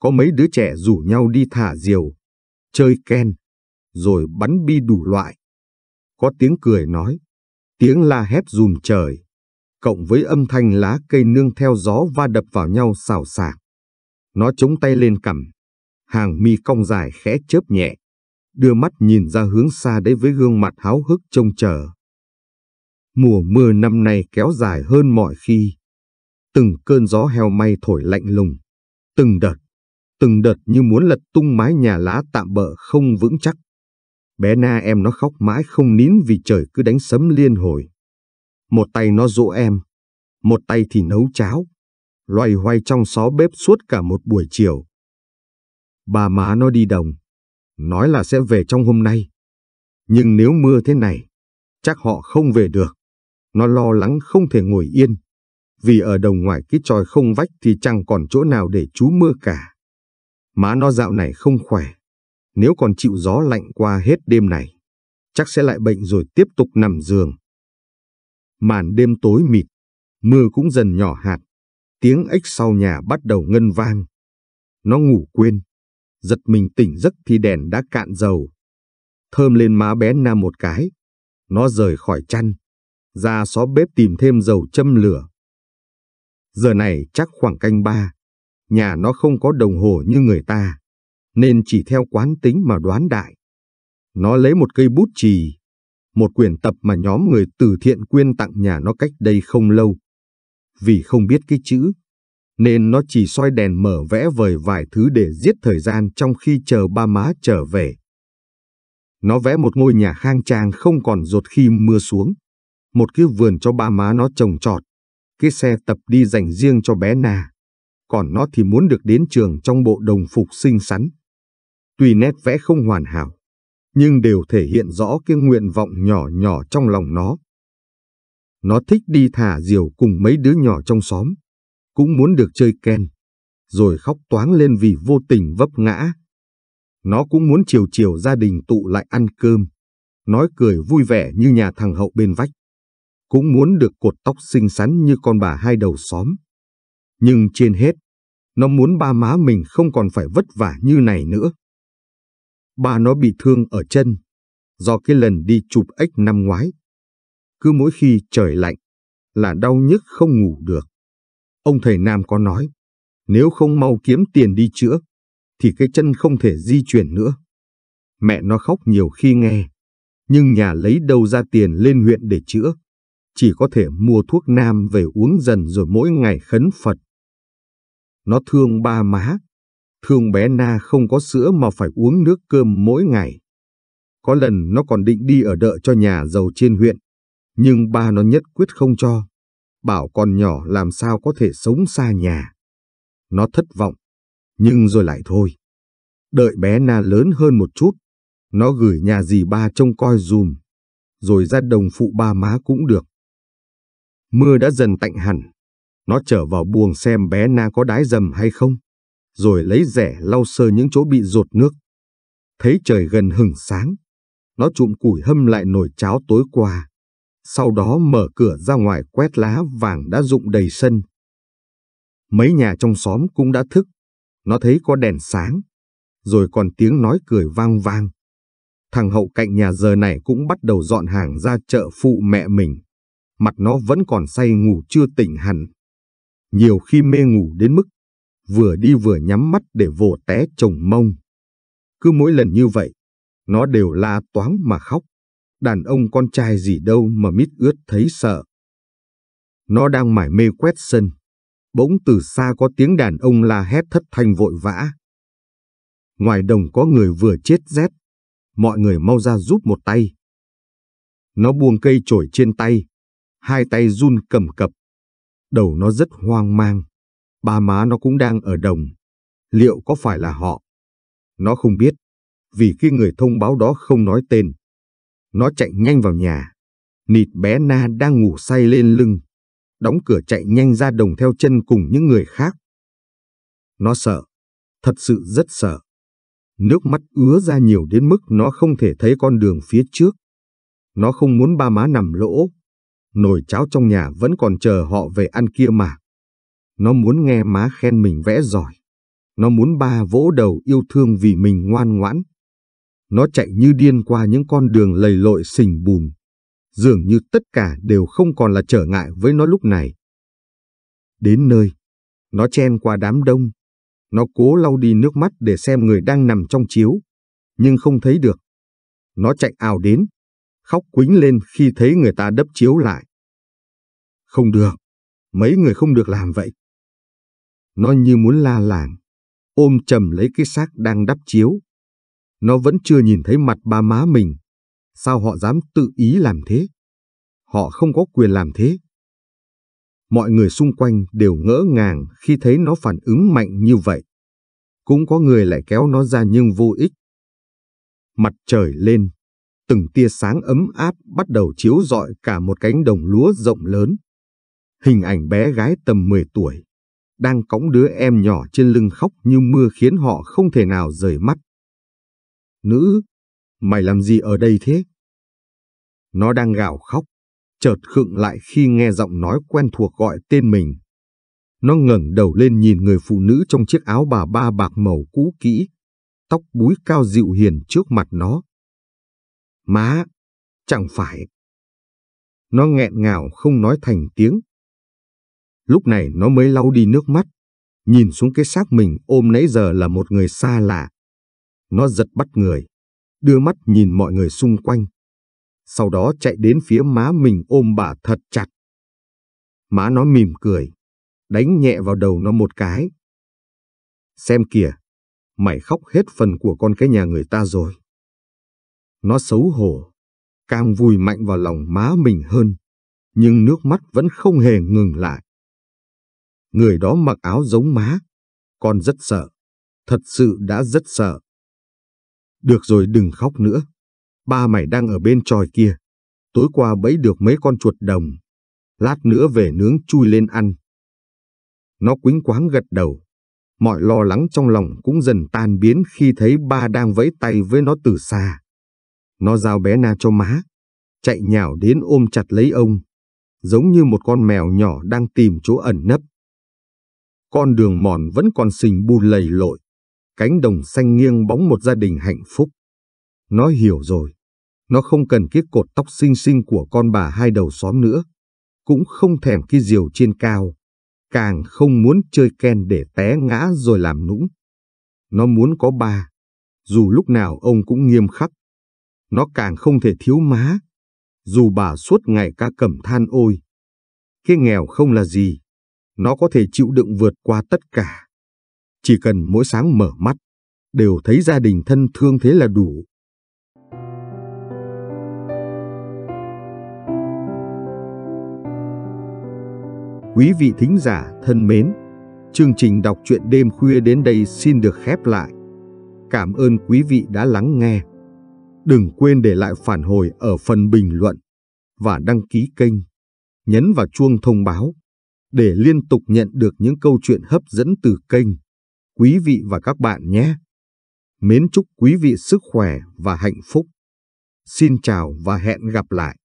có mấy đứa trẻ rủ nhau đi thả diều, chơi ken, rồi bắn bi đủ loại. Có tiếng cười nói, tiếng la hét rùm trời, cộng với âm thanh lá cây nương theo gió va đập vào nhau xào xạc. Nó chống tay lên cằm, hàng mi cong dài khẽ chớp nhẹ, đưa mắt nhìn ra hướng xa đấy với gương mặt háo hức trông chờ. Mùa mưa năm nay kéo dài hơn mọi khi. Từng cơn gió heo may thổi lạnh lùng, từng đợt như muốn lật tung mái nhà lá tạm bợ không vững chắc. Bé Na em nó khóc mãi không nín vì trời cứ đánh sấm liên hồi. Một tay nó dỗ em, một tay thì nấu cháo, loay hoay trong xó bếp suốt cả một buổi chiều. Bà má nó đi đồng, nói là sẽ về trong hôm nay. Nhưng nếu mưa thế này, chắc họ không về được. Nó lo lắng không thể ngồi yên, vì ở đồng ngoài cái tròi không vách thì chẳng còn chỗ nào để trú mưa cả. Má nó dạo này không khỏe, nếu còn chịu gió lạnh qua hết đêm này, chắc sẽ lại bệnh rồi tiếp tục nằm giường. Màn đêm tối mịt, mưa cũng dần nhỏ hạt, tiếng ếch sau nhà bắt đầu ngân vang. Nó ngủ quên, giật mình tỉnh giấc thì đèn đã cạn dầu. Thơm lên má bé Na một cái, nó rời khỏi chăn, ra xó bếp tìm thêm dầu châm lửa. Giờ này chắc khoảng canh ba, nhà nó không có đồng hồ như người ta, nên chỉ theo quán tính mà đoán đại. Nó lấy một cây bút chì, một quyển tập mà nhóm người từ thiện quyên tặng nhà nó cách đây không lâu. Vì không biết cái chữ, nên nó chỉ soi đèn mở vẽ vời vài thứ để giết thời gian trong khi chờ ba má trở về. Nó vẽ một ngôi nhà khang trang không còn dột khi mưa xuống, một cái vườn cho ba má nó trồng trọt, cái xe tập đi dành riêng cho bé Na, còn nó thì muốn được đến trường trong bộ đồng phục xinh xắn. Tuy nét vẽ không hoàn hảo, nhưng đều thể hiện rõ cái nguyện vọng nhỏ nhỏ trong lòng nó. Nó thích đi thả diều cùng mấy đứa nhỏ trong xóm, cũng muốn được chơi ken, rồi khóc toáng lên vì vô tình vấp ngã. Nó cũng muốn chiều chiều gia đình tụ lại ăn cơm, nói cười vui vẻ như nhà thằng Hậu bên vách. Cũng muốn được cột tóc xinh xắn như con bà hai đầu xóm. Nhưng trên hết, nó muốn ba má mình không còn phải vất vả như này nữa. Ba nó bị thương ở chân, do cái lần đi chụp ếch năm ngoái. Cứ mỗi khi trời lạnh, là đau nhức không ngủ được. Ông thầy Nam có nói, nếu không mau kiếm tiền đi chữa, thì cái chân không thể di chuyển nữa. Mẹ nó khóc nhiều khi nghe, nhưng nhà lấy đâu ra tiền lên huyện để chữa. Chỉ có thể mua thuốc nam về uống dần rồi mỗi ngày khấn Phật. Nó thương ba má, thương bé Na không có sữa mà phải uống nước cơm mỗi ngày. Có lần nó còn định đi ở đợ cho nhà giàu trên huyện, nhưng ba nó nhất quyết không cho, bảo con nhỏ làm sao có thể sống xa nhà. Nó thất vọng, nhưng rồi lại thôi. Đợi bé Na lớn hơn một chút, nó gửi nhà dì ba trông coi dùm, rồi ra đồng phụ ba má cũng được. Mưa đã dần tạnh hẳn, nó trở vào buồng xem bé Na có đái dầm hay không, rồi lấy rẻ lau sơ những chỗ bị dột nước. Thấy trời gần hửng sáng, nó trụm củi hâm lại nồi cháo tối qua, sau đó mở cửa ra ngoài quét lá vàng đã rụng đầy sân. Mấy nhà trong xóm cũng đã thức, nó thấy có đèn sáng, rồi còn tiếng nói cười vang vang. Thằng Hậu cạnh nhà giờ này cũng bắt đầu dọn hàng ra chợ phụ mẹ mình. Mặt nó vẫn còn say ngủ chưa tỉnh hẳn. Nhiều khi mê ngủ đến mức vừa đi vừa nhắm mắt để vồ té chồng mông. Cứ mỗi lần như vậy, nó đều la toáng mà khóc. Đàn ông con trai gì đâu mà mít ướt thấy sợ. Nó đang mải mê quét sân, bỗng từ xa có tiếng đàn ông la hét thất thanh vội vã. Ngoài đồng có người vừa chết rét, mọi người mau ra giúp một tay. Nó buông cây chổi trên tay, hai tay run cầm cập. Đầu nó rất hoang mang, ba má nó cũng đang ở đồng. Liệu có phải là họ? Nó không biết, vì khi người thông báo đó không nói tên. Nó chạy nhanh vào nhà, nịt bé Na đang ngủ say lên lưng, đóng cửa chạy nhanh ra đồng theo chân cùng những người khác. Nó sợ, thật sự rất sợ. Nước mắt ứa ra nhiều đến mức nó không thể thấy con đường phía trước. Nó không muốn ba má nằm lỗ. Nồi cháo trong nhà vẫn còn chờ họ về ăn kia mà. Nó muốn nghe má khen mình vẽ giỏi. Nó muốn ba vỗ đầu yêu thương vì mình ngoan ngoãn. Nó chạy như điên qua những con đường lầy lội sình bùn. Dường như tất cả đều không còn là trở ngại với nó lúc này. Đến nơi, nó chen qua đám đông, Nó cố lau đi nước mắt để xem người đang nằm trong chiếu, nhưng không thấy được. Nó chạy ào đến, khóc quýnh lên khi thấy người ta đắp chiếu lại. Không được, mấy người không được làm vậy. Nó như muốn la làng, ôm chầm lấy cái xác đang đắp chiếu. Nó vẫn chưa nhìn thấy mặt ba má mình. Sao họ dám tự ý làm thế? Họ không có quyền làm thế. Mọi người xung quanh đều ngỡ ngàng khi thấy nó phản ứng mạnh như vậy. Cũng có người lại kéo nó ra nhưng vô ích. Mặt trời lên, từng tia sáng ấm áp bắt đầu chiếu rọi cả một cánh đồng lúa rộng lớn. Hình ảnh bé gái tầm 10 tuổi, đang cõng đứa em nhỏ trên lưng khóc như mưa khiến họ không thể nào rời mắt. Nữ, mày làm gì ở đây thế? Nó đang gào khóc, chợt khựng lại khi nghe giọng nói quen thuộc gọi tên mình. Nó ngẩng đầu lên nhìn người phụ nữ trong chiếc áo bà ba bạc màu cũ kỹ, tóc búi cao dịu hiền trước mặt nó. Má, chẳng phải. Nó nghẹn ngào không nói thành tiếng. Lúc này nó mới lau đi nước mắt, nhìn xuống cái xác mình ôm nãy giờ là một người xa lạ. Nó giật bắt người, đưa mắt nhìn mọi người xung quanh. Sau đó chạy đến phía má mình ôm bà thật chặt. Má nó mỉm cười, đánh nhẹ vào đầu nó một cái. Xem kìa, mày khóc hết phần của con cái nhà người ta rồi. Nó xấu hổ, càng vùi mạnh vào lòng má mình hơn, nhưng nước mắt vẫn không hề ngừng lại. Người đó mặc áo giống má, con rất sợ, thật sự đã rất sợ. Được rồi, đừng khóc nữa. Ba mày đang ở bên tròi kia. Tối qua bẫy được mấy con chuột đồng. Lát nữa về nướng chui lên ăn. Nó quýnh quáng gật đầu. Mọi lo lắng trong lòng cũng dần tan biến khi thấy ba đang vẫy tay với nó từ xa. Nó giao bé Na cho má. Chạy nhào đến ôm chặt lấy ông. Giống như một con mèo nhỏ đang tìm chỗ ẩn nấp. Con đường mòn vẫn còn sình bùn lầy lội. Cánh đồng xanh nghiêng bóng một gia đình hạnh phúc. Nó hiểu rồi. Nó không cần cái cột tóc xinh xinh của con bà hai đầu xóm nữa. Cũng không thèm cái diều trên cao. Càng không muốn chơi ken để té ngã rồi làm nũng. Nó muốn có ba. Dù lúc nào ông cũng nghiêm khắc. Nó càng không thể thiếu má. Dù bà suốt ngày ca cẩm than ôi. Cái nghèo không là gì. Nó có thể chịu đựng vượt qua tất cả. Chỉ cần mỗi sáng mở mắt, đều thấy gia đình thân thương thế là đủ. Quý vị thính giả thân mến, chương trình đọc truyện đêm khuya đến đây xin được khép lại. Cảm ơn quý vị đã lắng nghe. Đừng quên để lại phản hồi ở phần bình luận và đăng ký kênh, nhấn vào chuông thông báo để liên tục nhận được những câu chuyện hấp dẫn từ kênh. Quý vị và các bạn nhé! Mến chúc quý vị sức khỏe và hạnh phúc. Xin chào và hẹn gặp lại!